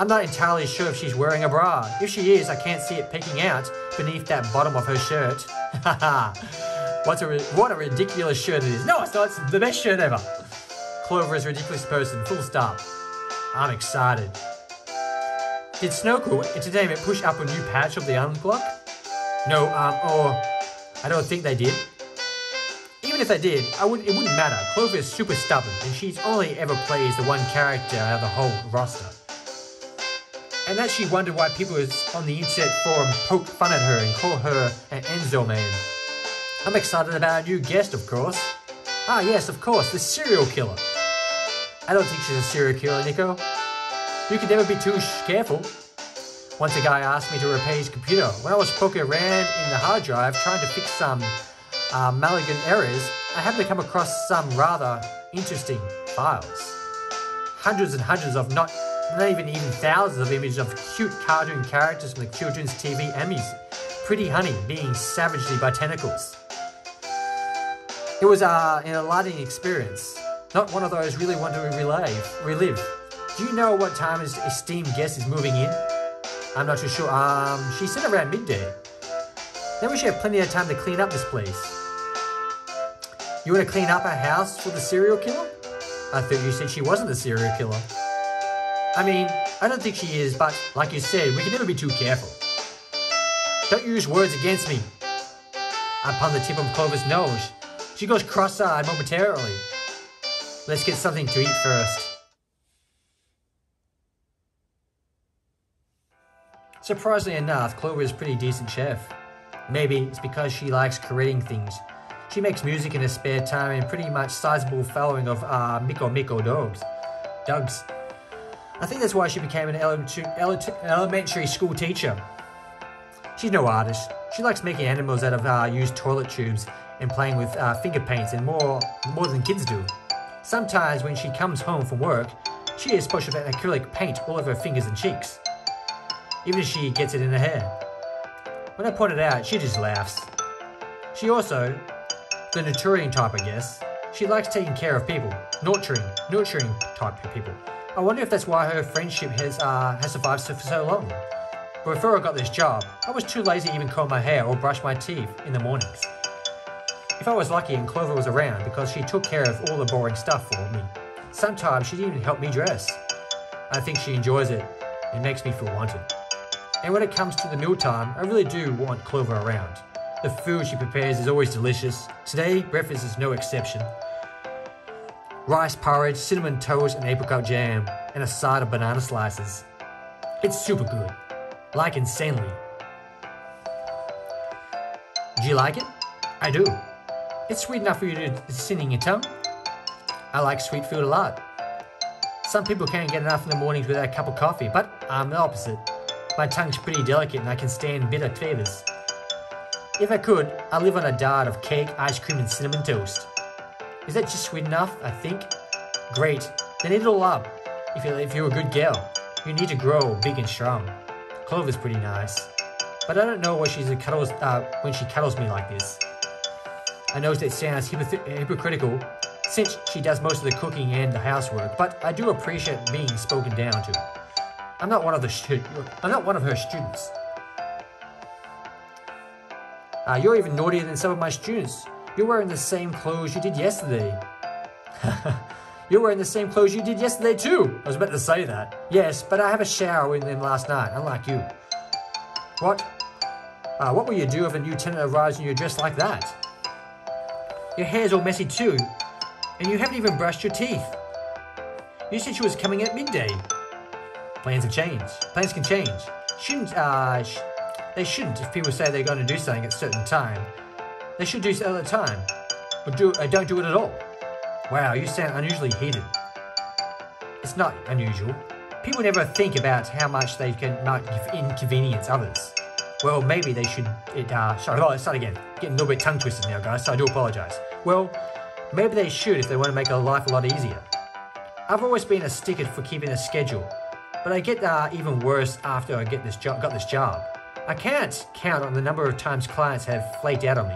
I'm not entirely sure if she's wearing a bra. If she is, I can't see it peeking out beneath that bottom of her shirt. Haha. What a, what a ridiculous shirt it is. No, it's not. It's the best shirt ever. Clover is a ridiculous person. Full stop. I'm excited. Did Snowcool Entertainment push up a new patch of the unblock? No, um, or... I don't think they did. Even if they did, I would, it wouldn't matter. Clover is super stubborn, and she's only ever plays the one character out of the whole roster. And that she wondered why people on the internet forum poke fun at her and call her an Enzo man. I'm excited about our new guest, of course. Ah, yes, of course, the serial killer. I don't think she's a serial killer, Nico. You can never be too careful. Once a guy asked me to repair his computer. When I was poking around in the hard drive trying to fix some uh, malignant errors, I happened to come across some rather interesting files. Hundreds and hundreds of not, not even even thousands of images of cute cartoon characters from the children's T V and music. Pretty honey being savagely by tentacles. It was uh, an enlightening experience. Not one of those really want to relive. relive. Do you know what time is a Steam guest is moving in? I'm not too sure. Um, she said around midday. Then we should have plenty of time to clean up this place. You want to clean up our house for the serial killer? I thought you said she wasn't the serial killer. I mean, I don't think she is, but like you said, we can never be too careful. Don't use words against me. Upon the tip of Clover's nose, she goes cross-eyed momentarily. Let's get something to eat first. Surprisingly enough, Clover is a pretty decent chef. Maybe it's because she likes creating things. She makes music in her spare time and pretty much sizable following of uh, Miko Miko dogs. Dogs. I think that's why she became an elementary school teacher. She's no artist. She likes making animals out of uh, used toilet tubes and playing with uh, finger paints and more, more than kids do. Sometimes when she comes home from work, she is splashed with an acrylic paint all over her fingers and cheeks. Even if she gets it in her hair. When I point it out, she just laughs. She also, the nurturing type I guess, she likes taking care of people, nurturing, nurturing type of people. I wonder if that's why her friendship has uh, has survived for so long. But before I got this job, I was too lazy to even comb my hair or brush my teeth in the mornings. If I was lucky and Clover was around because she took care of all the boring stuff for me. Sometimes she didn't even help me dress. I think she enjoys it. It makes me feel wanted. And when it comes to the mealtime, I really do want Clover around. The food she prepares is always delicious. Today, breakfast is no exception. Rice porridge, cinnamon toast, and apricot jam, and a side of banana slices. It's super good. Like insanely. Do you like it? I do. It's sweet enough for you to sit in your tongue. I like sweet food a lot. Some people can't get enough in the mornings without a cup of coffee, but I'm the opposite. My tongue's pretty delicate and I can stand bitter flavors. If I could, I'd live on a diet of cake, ice cream and cinnamon toast. Is that just sweet enough, I think? Great, then eat it all up. If you're, if you're a good girl, you need to grow big and strong. Clover's pretty nice. But I don't know why she's a cuddles, uh, when she cuddles me like this. I know that sounds hypocritical, since she does most of the cooking and the housework, but I do appreciate being spoken down to. I'm not one of the I'm not one of her students. Uh, you're even naughtier than some of my students. You're wearing the same clothes you did yesterday. You're wearing the same clothes you did yesterday too. I was about to say that. Yes, but I have a shower in them last night, unlike you. What? Uh, what will you do if a new tenant arrives and you're dressed like that? Your hair's all messy too, and you haven't even brushed your teeth. You said she was coming at midday. Plans have changed. Plans can change. Shouldn't, uh, sh they shouldn't if people say they're going to do something at a certain time. They should do it at the time. Or do, uh, don't do it at all. Wow, you sound unusually heated. It's not unusual. People never think about how much they can might inconvenience others. Well, maybe they should, it, uh, sorry, let's start again. Getting a little bit tongue twisted now, guys, so I do apologize. Well, maybe they should if they want to make their life a lot easier. I've always been a sticker for keeping a schedule. But I get uh, even worse after I get this job. Got this job. I can't count on the number of times clients have flaked out on me.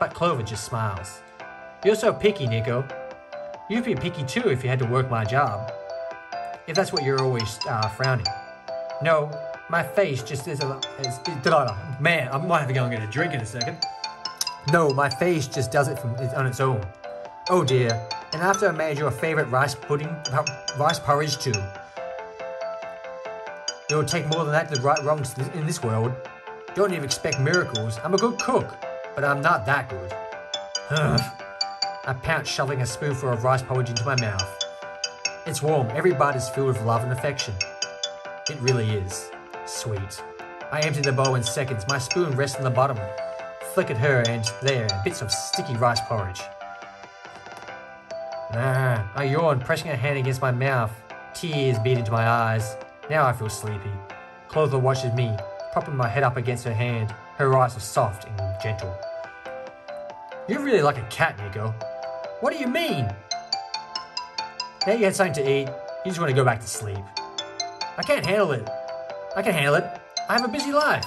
But Clover just smiles. You're so picky, Nico. You'd be picky too if you had to work my job. if that's what you're always uh, frowning. No, my face just is a... Is, is, man, I might have to go and get a drink in a second. No, my face just does it from, on its own. Oh dear, and I have to imagine your favorite rice pudding, rice porridge too. It'll take more than that to right wrongs in this world. Don't even expect miracles. I'm a good cook, but I'm not that good. Ugh. I pounce, shoving a spoonful of rice porridge into my mouth. It's warm. Every bite is filled with love and affection. It really is. Sweet. I empty the bowl in seconds. My spoon rests on the bottom. Flick at her and there, bits of sticky rice porridge. Nah, I yawn, pressing a hand against my mouth. Tears beat into my eyes. Now I feel sleepy. Clotho watches me, propping my head up against her hand. Her eyes are soft and gentle. You're really like a cat, Nico. What do you mean? Now you had something to eat, you just want to go back to sleep. I can't handle it. I can handle it. I have a busy life.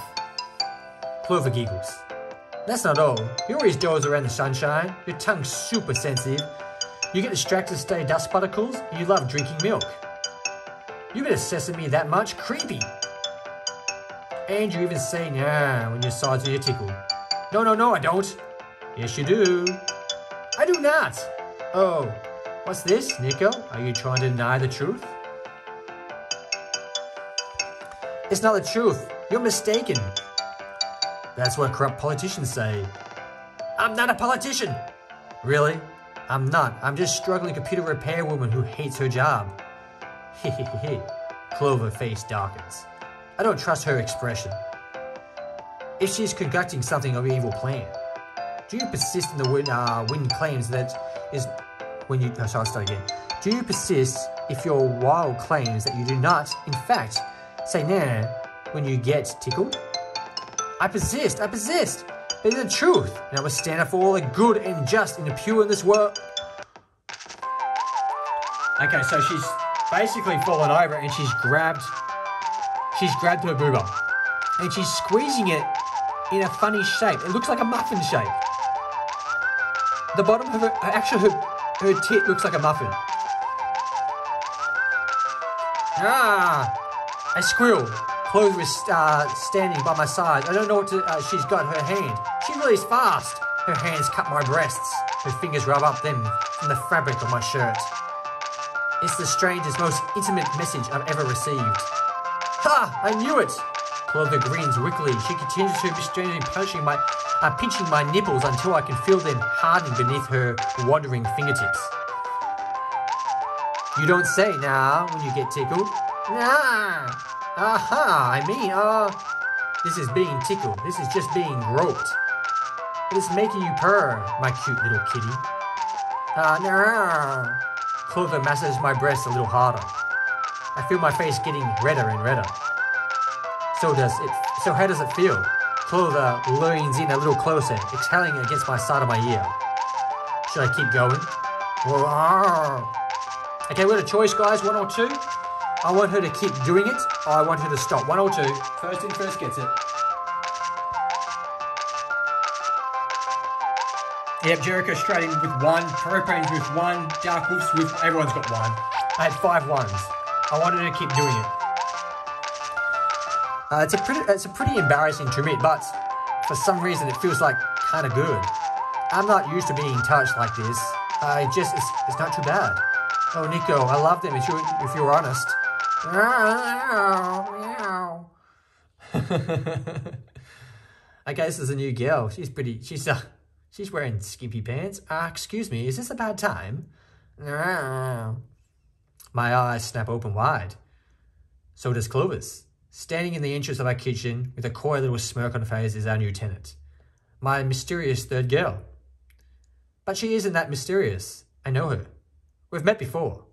Clotho giggles. That's not all. You always doze around the sunshine. Your tongue's super sensitive. You get distracted to stay dust particles, and you love drinking milk. You bit of sesame that much? Creepy! And you even say nah when your sides are your tickle. No, no, no, I don't. Yes, you do. I do not. Oh, what's this, Nico? Are you trying to deny the truth? It's not the truth. You're mistaken. That's what corrupt politicians say. I'm not a politician. Really? I'm not. I'm just struggling computer repair woman who hates her job. Hehehehe. Clover face darkens. I don't trust her expression. If she's conducting something of an evil plan, do you persist in the win, uh, win claims that is when you? Oh, sorry, I'll start again. Do you persist if your wild claims that you do not, in fact, say nah when you get tickled? I persist. I persist. It is the truth, and I will stand up for all the good and just and the pure in this world. Okay, so she's basically fallen over and she's grabbed she's grabbed her booba and she's squeezing it in a funny shape. It looks like a muffin shape. The bottom of her, actually her, her tit looks like a muffin. Ah, I squeal. Clover is uh, standing by my side. I don't know what to, uh, she's got in her hand. She really is fast. Her hands cut my breasts. Her fingers rub up them from the fabric of my shirt. It's the strangest, most intimate message I've ever received. Ha! I knew it! Clover grins weakly. She continues to be strangely punching my, uh, pinching my nipples until I can feel them harden beneath her wandering fingertips. You don't say nah when you get tickled. Nah! Aha, I mean, uh, this is being tickled. This is just being groped. But it's making you purr, my cute little kitty. Uh, nah. Clover massages my breast a little harder. I feel my face getting redder and redder. So does it, so how does it feel? Clover leans in a little closer, exhaling against my side of my ear. Should I keep going? Okay, we got a choice, guys, one or two. I want her to keep doing it, or I want her to stop. One or two. First in, first gets it. Yep, Jericho straight in with one, Hurricanes with one, Dark Wolves with, everyone's got one. I had five ones. I wanted her to keep doing it. Uh, it's a pretty, it's a pretty embarrassing to admit, but for some reason it feels like kind of good. I'm not used to being touched like this. I just, it's, it's not too bad. Oh, Nico, I love them if you're, if you're honest. Okay, this is a new girl. She's pretty. She's uh, she's wearing skimpy pants. Ah, uh, excuse me. Is this a bad time? My eyes snap open wide. So does Clovis. Standing in the entrance of our kitchen with a coy little smirk on her face is our new tenant, my mysterious third girl. But she isn't that mysterious. I know her. We've met before.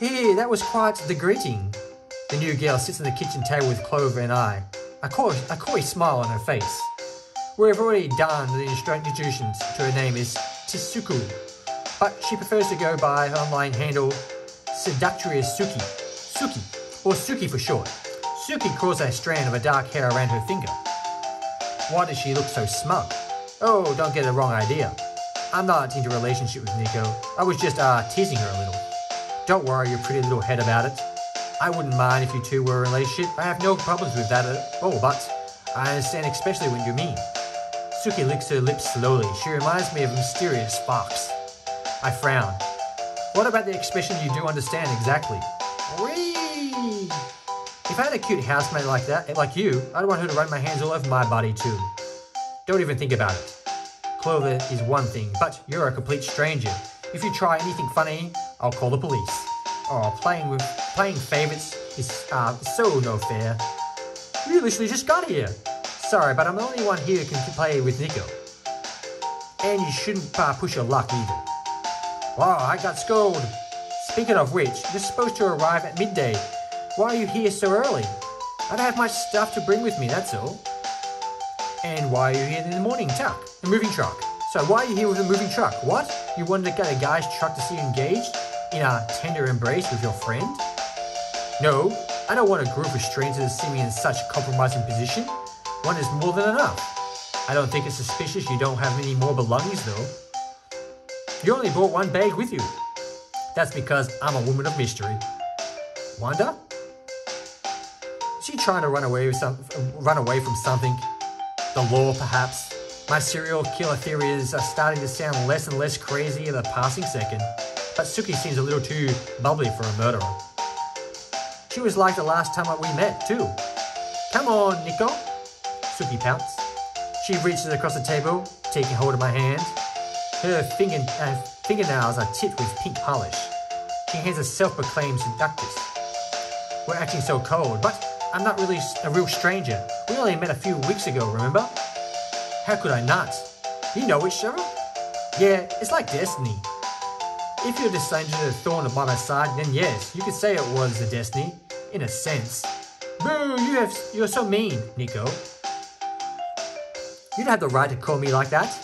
Hey, that was quite the greeting. The new girl sits on the kitchen table with Clover and I, a coy, a coy smile on her face. We've already done the introductions to her name is Tsuku, but she prefers to go by her online handle Seductress Suki, Suki, or Suki for short. Suki calls a strand of a dark hair around her finger. Why does she look so smug? Oh, don't get the wrong idea. I'm not into a relationship with Nico. I was just uh, teasing her a little. Don't worry your pretty little head about it. I wouldn't mind if you two were in a relationship. I have no problems with that at all, but I understand especially what you mean. Suki licks her lips slowly. She reminds me of mysterious sparks. I frown. What about the expression you do understand exactly? Whee! If I had a cute housemate like that, like you, I'd want her to run my hands all over my body too. Don't even think about it. Clover is one thing, but you're a complete stranger. If you try anything funny, I'll call the police. Oh, playing with playing favorites is uh, so no fair. You literally just got here. Sorry, but I'm the only one here who can play with Nico. And you shouldn't uh, push your luck either. Wow, I got scolded. Speaking of which, you're supposed to arrive at midday. Why are you here so early? I don't have much stuff to bring with me, that's all. And why are you here in the morning truck? The moving truck. So why are you here with a moving truck? What? You wanted to get a guy's truck to see you engaged? In a tender embrace with your friend? No, I don't want a group of strangers to see me in such a compromising position. One is more than enough. I don't think it's suspicious you don't have any more belongings though. You only brought one bag with you. That's because I'm a woman of mystery. Wanda? Is she trying to run away with some, run away from something? The law, perhaps? My serial killer theories are starting to sound less and less crazy in the passing second, but Suki seems a little too bubbly for a murderer. She was like the last time we met, too. Come on, Nico. Suki pouts. She reaches across the table, taking hold of my hand. Her finger, uh, fingernails are tipped with pink polish. She hands a self-proclaimed seductress. We're acting so cold, but I'm not really a real stranger. We only met a few weeks ago, remember? How could I not? You know each other? Yeah, it's like destiny. If you're descended to the thorn by my side, then yes, you could say it was a destiny, in a sense. Boo, you have, you're so mean, Nico. You don't have the right to call me like that.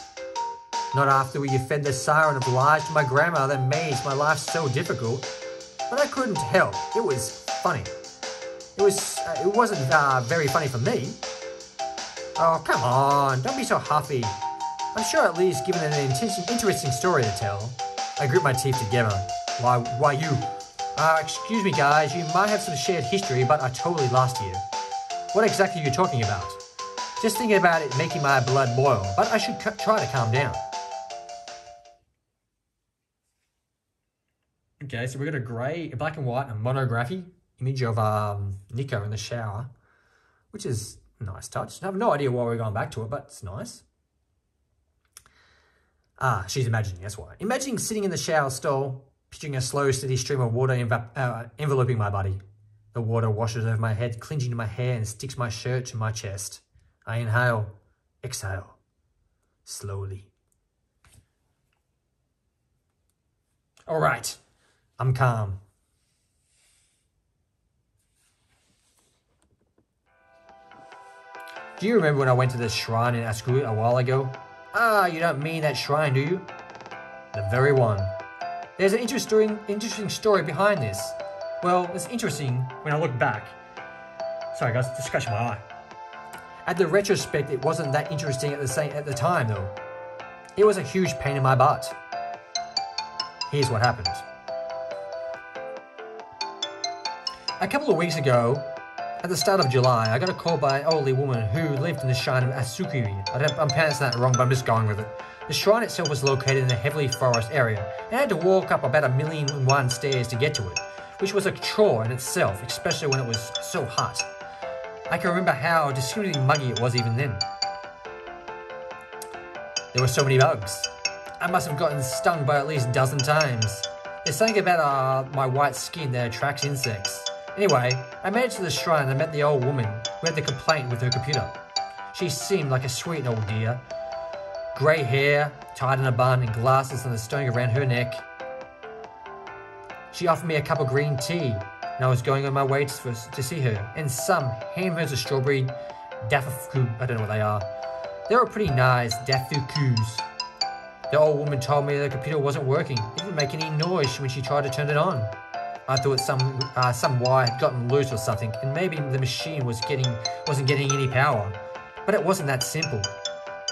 Not after we fed the siren of lies to my grandma that made my life so difficult. But I couldn't help. It was funny. It was. Uh, it wasn't uh, very funny for me. Oh come on! Don't be so huffy. I'm sure at least given an interesting story to tell. I grip my teeth together. Why? Why you? Uh, excuse me, guys. You might have some shared history, but I totally lost you. What exactly are you talking about? Just thinking about it, making my blood boil. But I should try to calm down. Okay, so we got a grey, a black and white, and a monography image of um, Nico in the shower, which is a nice touch. I have no idea why we're going back to it, but it's nice. Ah, she's imagining, that's why. Imagining sitting in the shower stall, picturing a slow, steady stream of water env uh, enveloping my body. The water washes over my head, clinging to my hair and sticks my shirt to my chest. I inhale, exhale, slowly. All right, I'm calm. Do you remember when I went to the shrine in Asukui a while ago? Ah, you don't mean that shrine, do you? The very one. There's an interesting, interesting story behind this. Well, it's interesting when I look back. Sorry guys, just scratch my eye. At the retrospect, it wasn't that interesting at the same at the time though. It was a huge pain in my butt. Here's what happened. A couple of weeks ago, at the start of July, I got a call by an elderly woman who lived in the shrine of Asukui. I don't, I'm pronouncing that wrong, but I'm just going with it. The shrine itself was located in a heavily forest area, and I had to walk up about a million and one stairs to get to it, which was a chore in itself, especially when it was so hot. I can remember how discriminatingly muggy it was even then. There were so many bugs. I must have gotten stung by at least a dozen times. There's something about uh, my white skin that attracts insects. Anyway, I made it to the shrine and I met the old woman who had the complaint with her computer. She seemed like a sweet old dear. Grey hair, tied in a bun and glasses and a stone around her neck. She offered me a cup of green tea and I was going on my way to, for, to see her, and some handfuls of strawberry dafuku, I don't know what they are. They were pretty nice dafukus. The old woman told me the computer wasn't working. It didn't make any noise when she tried to turn it on. I thought some uh, some wire had gotten loose or something, and maybe the machine was getting wasn't getting any power. But it wasn't that simple.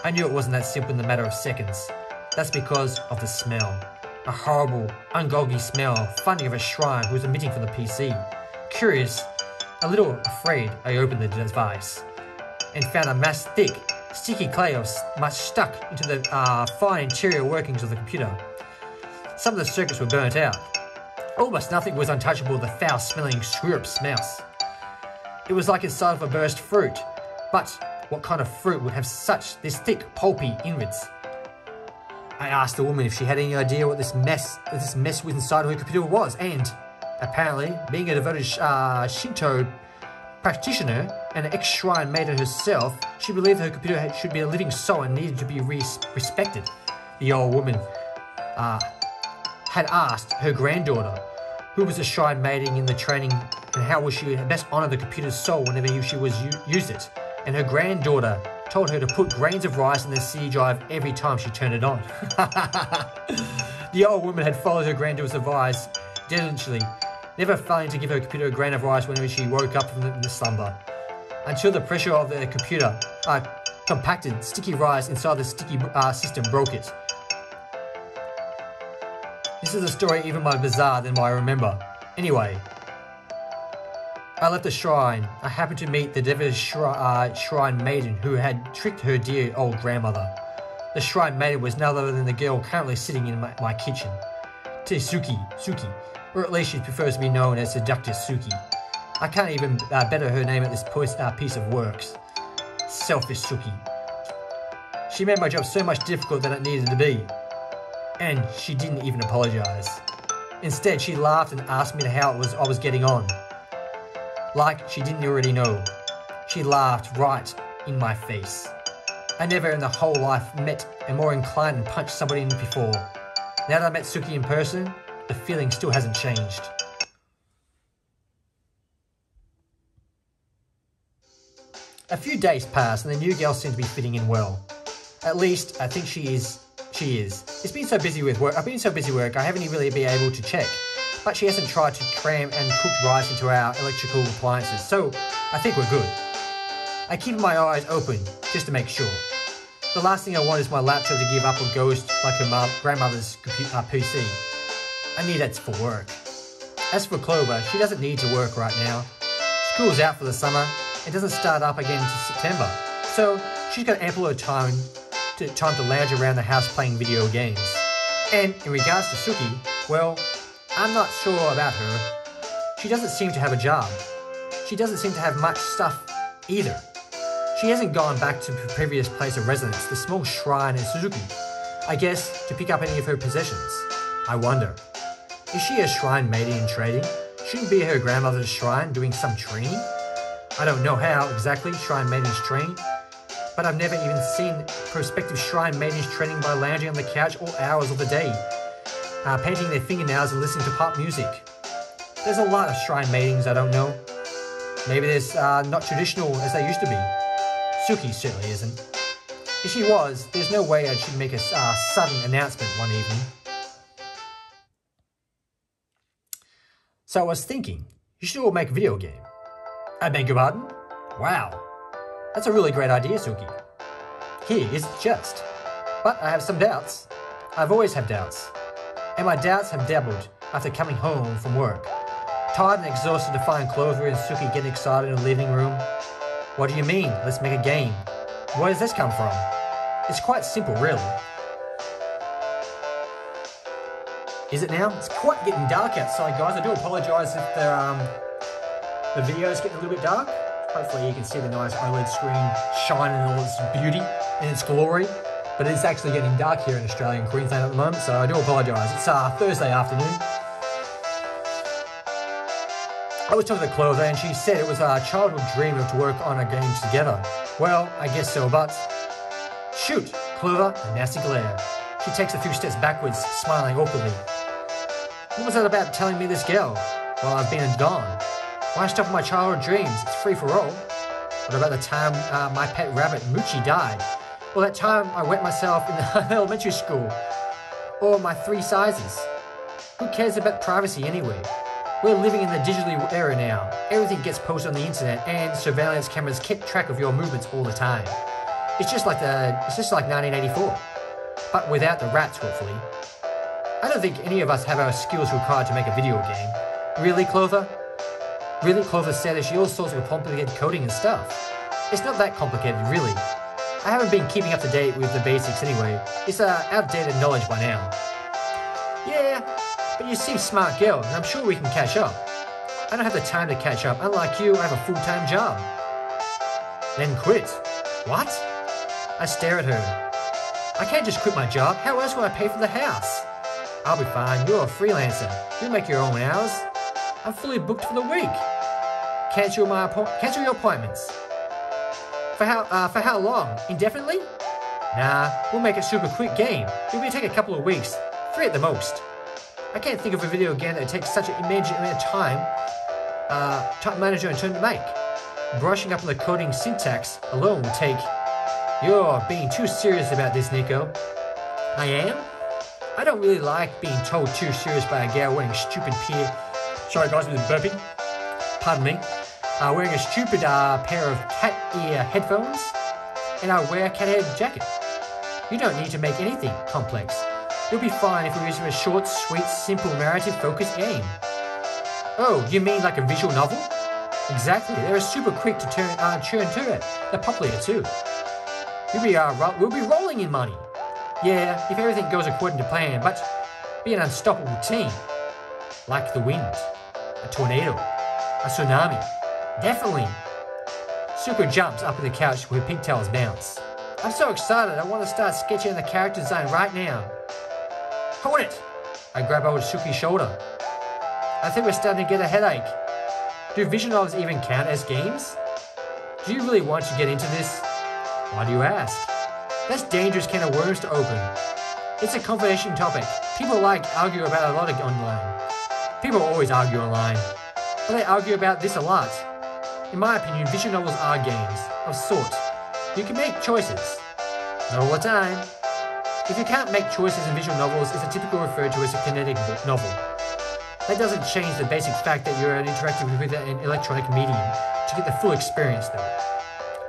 I knew it wasn't that simple in a matter of seconds. That's because of the smell. A horrible, ungodly smell, funny of a shrine who was emitting from the P C. Curious, a little afraid, I opened the device and found a mass thick, sticky clay of much stuck into the uh, fine interior workings of the computer. Some of the circuits were burnt out. Almost nothing was untouchable with the foul-smelling screw-up smells. It was like inside of a burst fruit, but what kind of fruit would have such this thick, pulpy innards? I asked the woman if she had any idea what this mess, this mess with inside of her computer was, and apparently, being a devoted uh, Shinto practitioner and an ex-shrine maiden herself, she believed her computer should be a living soul and needed to be res respected. The old woman uh, had asked her granddaughter, who was a shrine maiden in the training, and how would she best honor the computer's soul whenever she was used it. And her granddaughter told her to put grains of rice in the C D drive every time she turned it on. The old woman had followed her granddaughter's advice diligently, never failing to give her computer a grain of rice whenever she woke up from the, the slumber, until the pressure of the computer uh, compacted sticky rice inside the sticky uh, system broke it. This is a story even more bizarre than what I remember. Anyway, I left the shrine. I happened to meet the devoted shri uh, shrine maiden who had tricked her dear old grandmother. The shrine maiden was none other than the girl currently sitting in my, my kitchen. Tsuki, Tsuki, or at least she prefers to be known as Seductive Tsuki. I can't even uh, better her name at this piece, uh, piece of works. Selfish Tsuki. She made my job so much difficult than it needed to be, and she didn't even apologize. Instead, she laughed and asked me how it was I was getting on. Like she didn't already know. She laughed right in my face. I never in the whole life met a more inclined to punch somebody in before. Now that I met Tsuki in person, the feeling still hasn't changed. A few days pass and the new girl seems to be fitting in well. At least I think she is. She is. It's been so busy with work. I've been so busy work I haven't really been able to check. But she hasn't tried to cram and cook rice into our electrical appliances, so I think we're good. I keep my eyes open, just to make sure. The last thing I want is my laptop to give up or ghost like her mom, grandmother's uh, P C. I need that for work. As for Clover, she doesn't need to work right now. School's out for the summer, and doesn't start up again until September, so she's got ample time to, time to lounge around the house playing video games. And in regards to Tsuki, well, I'm not sure about her. She doesn't seem to have a job. She doesn't seem to have much stuff either. She hasn't gone back to her previous place of residence, the small shrine in Suzuki, I guess to pick up any of her possessions. I wonder, is she a shrine maiden in trading? Shouldn't be her grandmother's shrine doing some training? I don't know how exactly shrine maidens train, but I've never even seen prospective shrine maidens training by lounging on the couch all hours of the day, Uh, painting their fingernails and listening to pop music. There's a lot of shrine maidens I don't know. Maybe they're uh, not traditional as they used to be. Tsuki certainly isn't. If she was, there's no way I should make a uh, sudden announcement one evening. So I was thinking, you should all make a video game. I beg your pardon? Wow. That's a really great idea, Tsuki. Here is the jest. But I have some doubts. I've always had doubts. And my doubts have doubled after coming home from work. Tired and exhausted to find Clover and Tsuki getting excited in the living room. What do you mean, let's make a game? Where does this come from? It's quite simple, really. Is it now? It's quite getting dark outside, guys. I do apologize if the, um, the video's getting a little bit dark. Hopefully you can see the nice OLED screen shining in all its beauty and its glory. But it's actually getting dark here in Australia and Queensland at the moment, so I do apologise. It's uh, Thursday afternoon. I was talking to Clover and she said it was our childhood dream to work on our games together. Well, I guess so, but... Shoot! Clover, a nasty glare. She takes a few steps backwards, smiling awkwardly. What was that about telling me this girl? Well, I've been and gone. Why stop my childhood dreams? It's free for all. What about the time uh, my pet rabbit, Moochie, died? Or that time I wet myself in the elementary school, or my three sizes. Who cares about privacy anyway? We're living in the digital era now. Everything gets posted on the internet, and surveillance cameras keep track of your movements all the time. It's just like the, it's just like nineteen eighty-four. but without the rats, hopefully. I don't think any of us have our skills required to make a video game. Really, Clover? Really, Clover said that she all sorts of complicated coding and stuff. It's not that complicated, really. I haven't been keeping up to date with the basics anyway. It's uh, outdated knowledge by now. Yeah, but you seem smart girl, and I'm sure we can catch up. I don't have the time to catch up. Unlike you, I have a full-time job. Then quit. What? I stare at her. I can't just quit my job. How else will I pay for the house? I'll be fine. You're a freelancer. You make your own hours. I'm fully booked for the week. Cancel my appointment. Cancel your appointments. For how? Uh, for how long? Indefinitely? Nah. We'll make a super quick game. It'll be take a couple of weeks, three at the most. I can't think of a video game that takes such an immense amount of time. Uh, type manager and turn to make. Brushing up on the coding syntax alone will take. You're being too serious about this, Nico. I am? I don't really like being told too serious by a gal wearing a stupid pair. Sorry guys, I've been burping. Pardon me. Uh, wearing a stupid uh, pair of cat ear headphones, and I wear a cat ear jacket. You don't need to make anything complex. You'll be fine if we resume a short, sweet, simple, narrative-focused game. Oh, you mean like a visual novel? Exactly. They're super quick to turn uh, churn to it. They're popular too. We'll be uh, we'll be rolling in money. Yeah, if everything goes according to plan, but be an unstoppable team. Like the wind, a tornado, a tsunami. Definitely. Super jumps up in the couch where pigtails bounce. I'm so excited. I want to start sketching the character design right now. Hold it! I grab old Suki's shoulder. I think we're starting to get a headache. Do visual novels even count as games? Do you really want to get into this? Why do you ask? That's dangerous can of worms to open. It's a conversation topic. People like argue about a lot online. People always argue online. But they argue about this a lot. In my opinion, visual novels are games, of sort. You can make choices. Not all the time. If you can't make choices in visual novels, it's a typical referred to as a kinetic novel. That doesn't change the basic fact that you're interacting with an electronic medium to get the full experience though.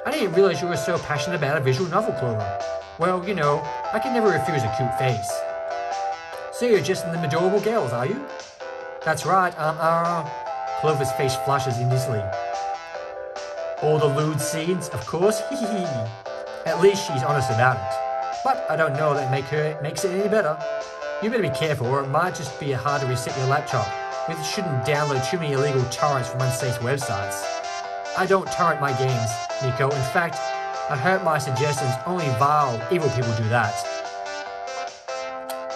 I didn't realize you were so passionate about a visual novel, Clover. Well, you know, I can never refuse a cute face. So you're just in the adorable gals, are you? That's right, um, uh... Clover's face flushes invisibly. All the lewd scenes, of course, hee hee hee. At least she's honest about it. But I don't know that make her makes it any better. You better be careful or it might just be hard to reset your laptop, which shouldn't download too many illegal torrents from unsafe websites. I don't torrent my games, Nico. In fact, I heard my suggestions. Only vile, evil people do that.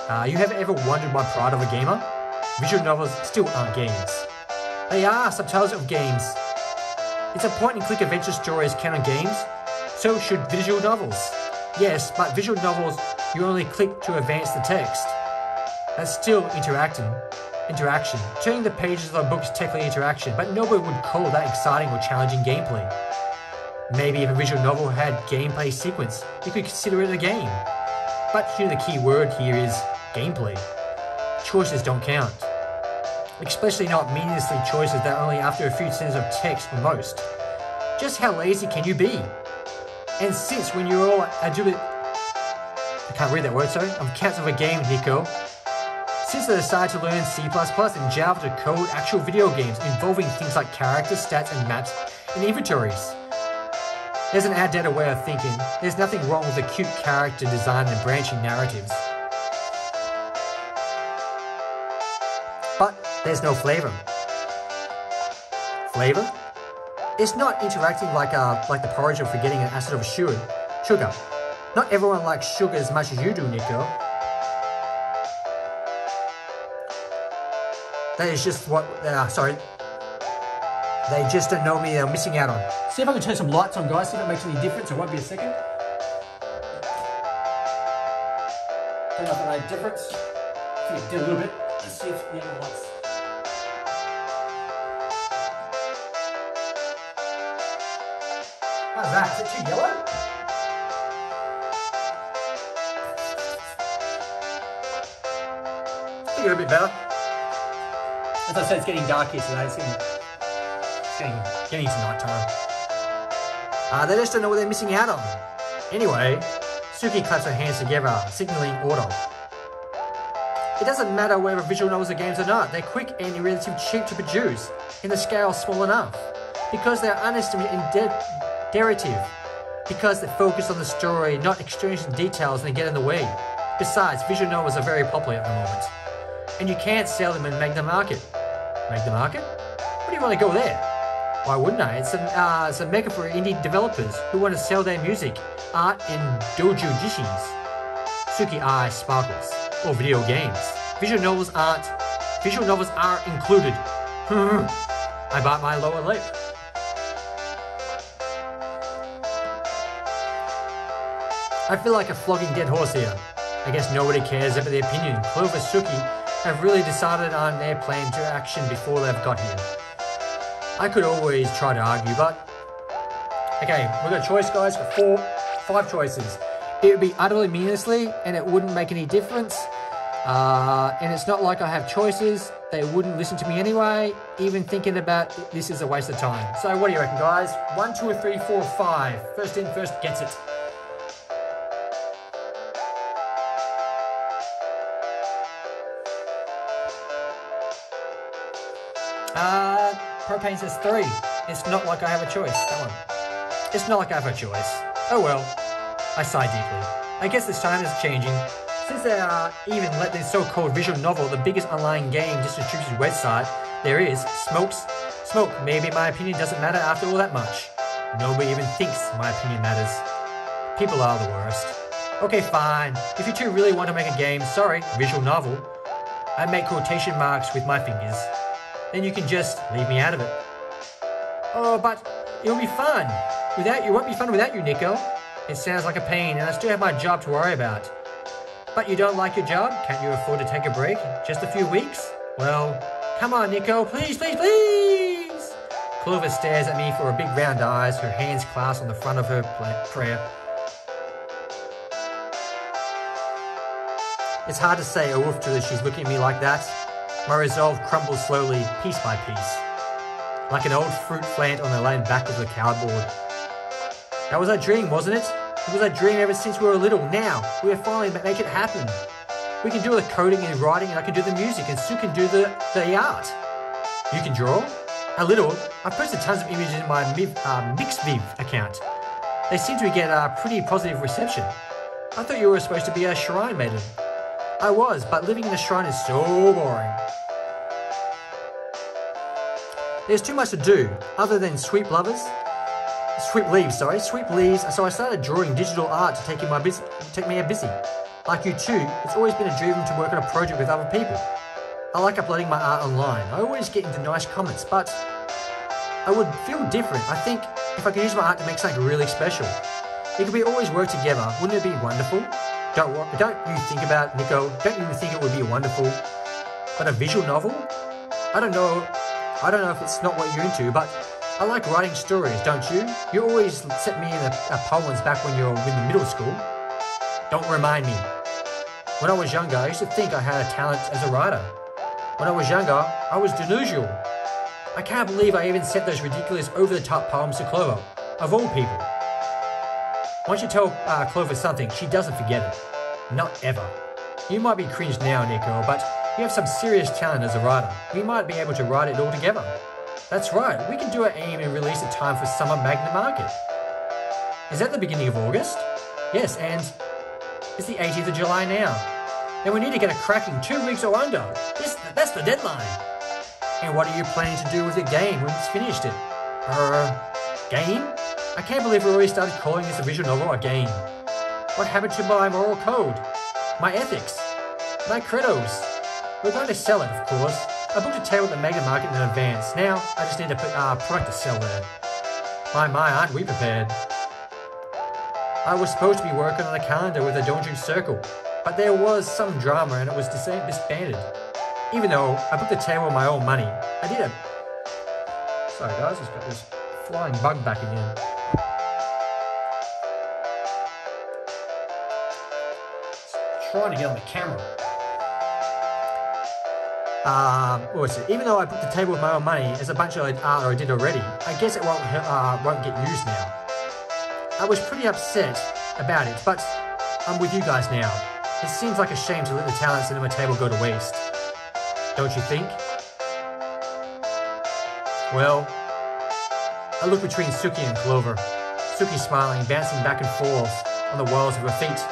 Uh, you haven't ever wondered my pride of a gamer? Visual novels still aren't games. They are subtitles of games. It's a point-and-click adventure story as canon games. So should visual novels. Yes, but visual novels, you only click to advance the text. That's still interacting. Interaction. Turning the pages of a book is technically interaction, but nobody would call that exciting or challenging gameplay. Maybe if a visual novel had gameplay sequence, you could consider it a game. But you know the key word here is gameplay. Choices don't count. Especially not meaninglessly choices that only after a few sentences of text or most. Just how lazy can you be? And since when you're all adjuvant... I can't read that word, sorry. I'm cats of a game, Nico. Since I decided to learn C plus plus and Java to code actual video games involving things like character stats and maps and inventories. There's an outdated way of thinking. There's nothing wrong with the cute character design and branching narratives. But there's no flavor. Flavor? It's not interacting like a, like the porridge of forgetting an acid of sugar. Sugar. Not everyone likes sugar as much as you do, Nico. That is just what, uh, sorry. They just don't know me, they're missing out on. See if I can turn some lights on, guys, see if it makes any difference. It won't be a second. Turn up on a difference. See if it did a little bit. Let's see if we have lights. How's that? Is it too yellow? I think it'll be better. As I said, it's getting dark here today, it's getting, it's getting, getting to night time. Uh, they just don't know what they're missing out on. Anyway, Suki claps her hands together, signaling order. It doesn't matter whether visual novel games or not, they're quick and relatively cheap to produce, in the scale small enough, because they're honest and derivative, because they focus on the story, not extraneous details and they get in the way. Besides, visual novels are very popular at the moment, and you can't sell them in Mega Market. Mega Market? What do you want to go there? Why wouldn't I? It's a, uh, it's a mecca for indie developers who want to sell their music, art, and doujinshi. Suki eye sparkles. Or video games. Visual novels aren't. Visual novels are included. I bite my lower lip. I feel like a flogging dead horse here. I guess nobody cares about their opinion. Clover and Suki have really decided on their plan to action before they've got here. I could always try to argue, but okay, we've got a choice, guys. For four, five choices. It would be utterly meaninglessly, and it wouldn't make any difference. Uh, and it's not like I have choices. They wouldn't listen to me anyway. Even thinking about it, this is a waste of time. So what do you reckon, guys? One, two, three, four, five. First in, first gets it. Uh, Propane says three. It's not like I have a choice. That one. It's not like I have a choice. Oh well. I sigh deeply. I guess this time is changing. Since they are even let this so-called visual novel, the biggest online game distributed website there is, smokes, smoke, maybe my opinion doesn't matter after all that much. Nobody even thinks my opinion matters. People are the worst. Okay, fine. If you two really want to make a game, sorry, visual novel. I make quotation marks with my fingers. Then you can just leave me out of it. Oh, but it'll be fun. Without you, it won't be fun without you, Nico. It sounds like a pain, and I still have my job to worry about. But you don't like your job? Can't you afford to take a break? Just a few weeks? Well, come on, Nico, please, please, please! Clover stares at me for her big round eyes, her hands clasped on the front of her prayer. It's hard to say a woof to that she's looking at me like that. My resolve crumbles slowly, piece by piece. Like an old fruit plant on the lame back of the cardboard. That was our dream, wasn't it? It was our dream ever since we were little. Now, we are finally make it happen. We can do the coding and writing, and I can do the music, and Sue can do the, the art. You can draw? A little. I've posted tons of images in my Miv, uh, MixMiv account. They seem to get a pretty positive reception. I thought you were supposed to be a shrine maiden. I was, but living in a shrine is so boring. There's too much to do, other than sweep lovers. Sweep leaves, sorry, sweep leaves. So I started drawing digital art to take in my busy, take me a busy. Like you too, it's always been a dream to work on a project with other people. I like uploading my art online. I always get into nice comments, but I would feel different. I think if I could use my art to make something really special, it could be always work together. Wouldn't it be wonderful? Don't don't you think about Nico? Don't you think it would be wonderful? But a visual novel? I don't know. I don't know if it's not what you're into, but. I like writing stories, don't you? You always set me in a, a poems back when you were in the middle school. Don't remind me. When I was younger, I used to think I had a talent as a writer. When I was younger, I was delusional. I can't believe I even sent those ridiculous over-the-top poems to Clover, of all people. Once you tell uh, Clover something, she doesn't forget it. Not ever. You might be cringed now, Nico, but you have some serious talent as a writer. You might be able to write it all together. That's right, we can do our aim and release a time for summer Mega Market. Is that the beginning of August? Yes, and it's the eighteenth of July now. And we need to get a cracking two weeks or under. This, that's the deadline. And what are you planning to do with the game when it's finished it? Uh, game? I can't believe we already started calling this a visual novel a game. What happened to my moral code? My ethics? My credos? We're going to sell it, of course. I booked a table at the Mega Market in advance. Now, I just need to put our uh, product to sell there. My, my, aren't we prepared? I was supposed to be working on a calendar with a Donju Circle, but there was some drama and it was disbanded. Even though I booked the table with my own money, I did a... Sorry guys, I've got this flying bug back again. Just trying to get on the camera. Um, what was it? Even though I booked the table with my own money, there's a bunch of art I did already. I guess it won't uh, won't get used now. I was pretty upset about it, but I'm with you guys now. It seems like a shame to let the talents in my table go to waste. Don't you think? Well, I look between Suki and Clover. Suki smiling, bouncing back and forth on the walls of her feet.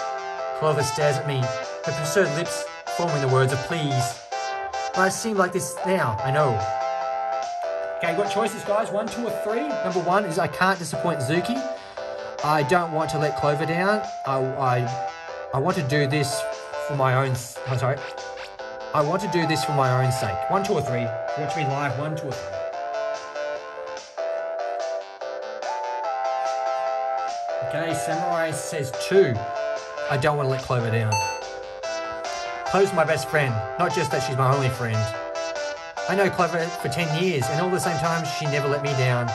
Clover stares at me, her pursed lips forming the words of please. But I seem like this now, I know. Okay, got choices, guys. One, two, or three. Number one is I can't disappoint Suki. I don't want to let Clover down. I, I, I want to do this for my own... I'm sorry. I want to do this for my own sake. One, two, or three. Watch me live. One, two, or three. Okay, Samurai says two. I don't want to let Clover down. Clover's my best friend. Not just that she's my only friend. I know Clover for ten years, and all the same time, she never let me down.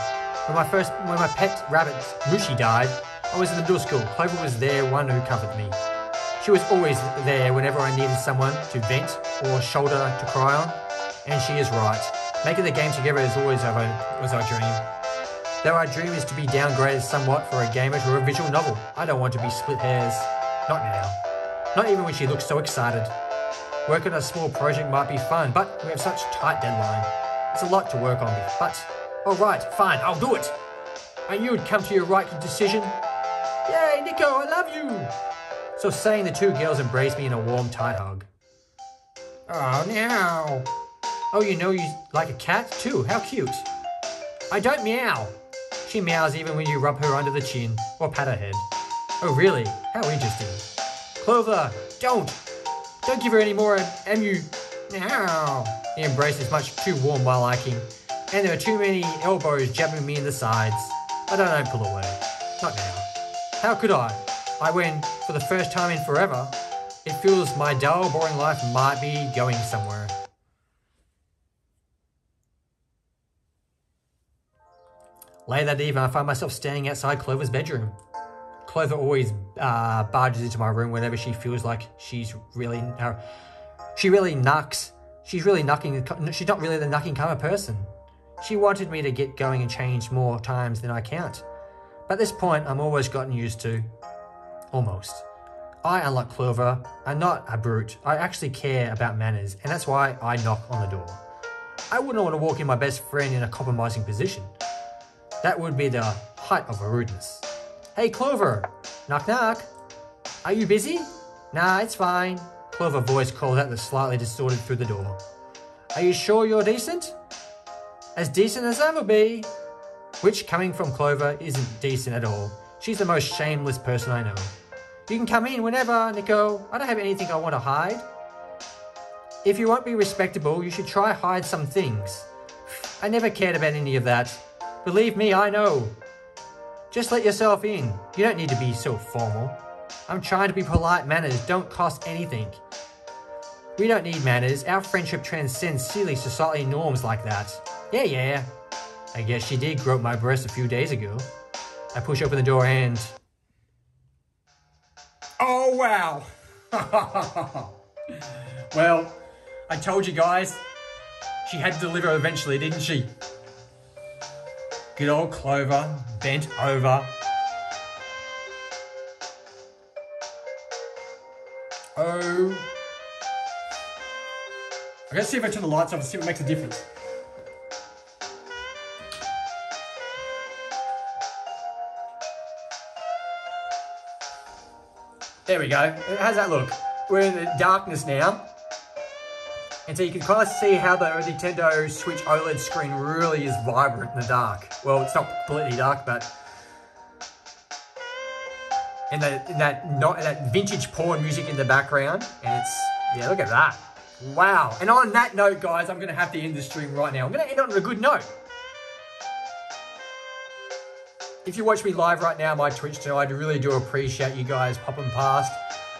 When my first, when my pet rabbit, Mushi, died, I was in the middle school. Clover was there, one who covered me. She was always there whenever I needed someone to vent or shoulder to cry on. And she is right. Making the game together is always our, was our dream. Though our dream is to be downgraded somewhat for a gamer to a visual novel. I don't want to be split hairs. Not now. Not even when she looks so excited. Working on a small project might be fun, but we have such tight deadline. It's a lot to work on with, but... Alright, fine, I'll do it! I knew you'd come to your right decision. Yay, Nico, I love you! So saying, the two girls embraced me in a warm, tight hug. Oh, meow! Oh, you know you like a cat, too. How cute. I don't meow. She meows even when you rub her under the chin or pat her head. Oh, really? How interesting. Clover, don't! Don't give her any more emu. Meow! The embrace is much too warm my liking, and there are too many elbows jabbing me in the sides. I don't know, pull away. Not now. How could I? I win, for the first time in forever, it feels my dull, boring life might be going somewhere. Later that evening, I find myself standing outside Clover's bedroom. Clover always uh, barges into my room whenever she feels like she's really... Uh, she really knucks. She's really knucking... She's not really the knucking kind of person. She wanted me to get going and change more times than I count. But at this point, I'm always gotten used to... Almost. I, unlike Clover, am not a brute. I actually care about manners, and that's why I knock on the door. I wouldn't want to walk in my best friend in a compromising position. That would be the height of a rudeness. Hey, Clover! Knock knock! Are you busy? Nah, it's fine. Clover's voice called out, the slightly distorted through the door. Are you sure you're decent? As decent as ever be! Which, coming from Clover, isn't decent at all. She's the most shameless person I know. You can come in whenever, Nico. I don't have anything I want to hide. If you won't be respectable, you should try hide some things. I never cared about any of that. Believe me, I know. Just let yourself in. You don't need to be so formal. I'm trying to be polite. Manners don't cost anything. We don't need manners. Our friendship transcends silly society norms like that. Yeah, yeah. I guess she did grope my breast a few days ago. I push open the door and... Oh, wow! Well, I told you guys, she had to deliver eventually, didn't she? Good old Clover, bent over. Oh. I'm gonna see if I turn the lights off and see what makes a difference. There we go. How's that look? We're in the darkness now. And so you can kind of see how the Nintendo Switch OLED screen really is vibrant in the dark. Well, it's not completely dark, but... And that, and that, not, and that vintage porn music in the background. And it's... Yeah, look at that. Wow. And on that note, guys, I'm going to have to end the stream right now. I'm going to end on a good note. If you watch me live right now on my Twitch channel, I really do appreciate you guys popping past.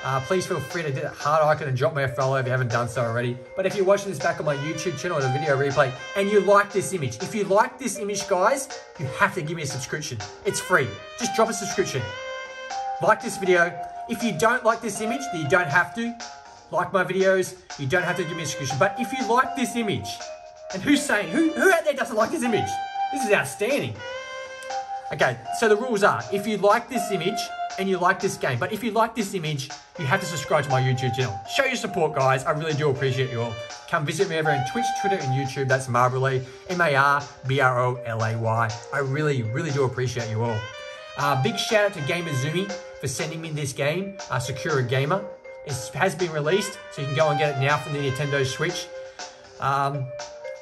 Uh, please feel free to hit that heart icon and drop me a follow if you haven't done so already. But if you're watching this back on my YouTube channel as a video replay and you like this image, if you like this image, guys, you have to give me a subscription. It's free. Just drop a subscription. Like this video. If you don't like this image, then you don't have to. Like my videos. You don't have to give me a subscription. But if you like this image, and who's saying, who, who out there doesn't like this image? This is outstanding. Okay, so the rules are, if you like this image, and you like this game, but if you like this image, you have to subscribe to my YouTube channel. Show your support, guys. I really do appreciate you all. Come visit me over on Twitch, Twitter, and YouTube. That's Marbrolay, M A R B R O L A Y. I really, really do appreciate you all. Uh, big shout out to Gamuzumi for sending me this game, uh, Sakura Gamer. It has been released, so you can go and get it now from the Nintendo Switch. Um,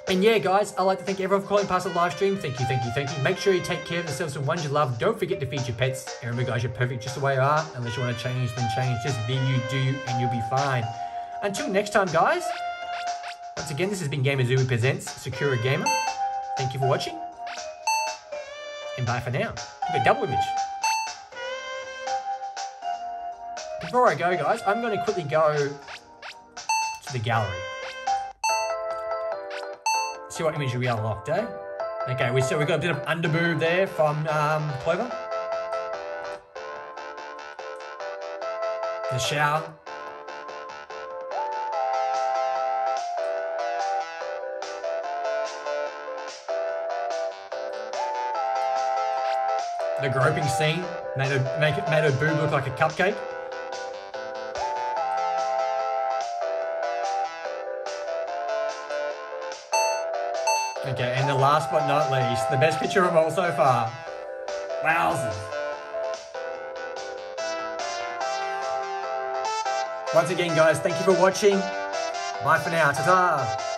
and yeah, guys, I'd like to thank everyone for calling past the live stream. Thank you, thank you, thank you. Make sure you take care of yourselves and ones you love. Don't forget to feed your pets. And remember, guys, you're perfect just the way you are. Unless you want to change, then change. Just be you, do you, and you'll be fine. Until next time, guys. Once again, this has been Gamuzumi Presents Sakura Gamer. Thank you for watching. And bye for now. Give a double image. Before I go, guys, I'm going to quickly go to the gallery. See what image we unlocked, eh? Okay, we so we got a bit of underboob there from um, Clover. The shower. The groping scene made her, make it, made her boob look like a cupcake. Okay, and the last but not least, the best picture of all so far. Wowzers. Once again, guys, thank you for watching. Bye for now. Ta-ta.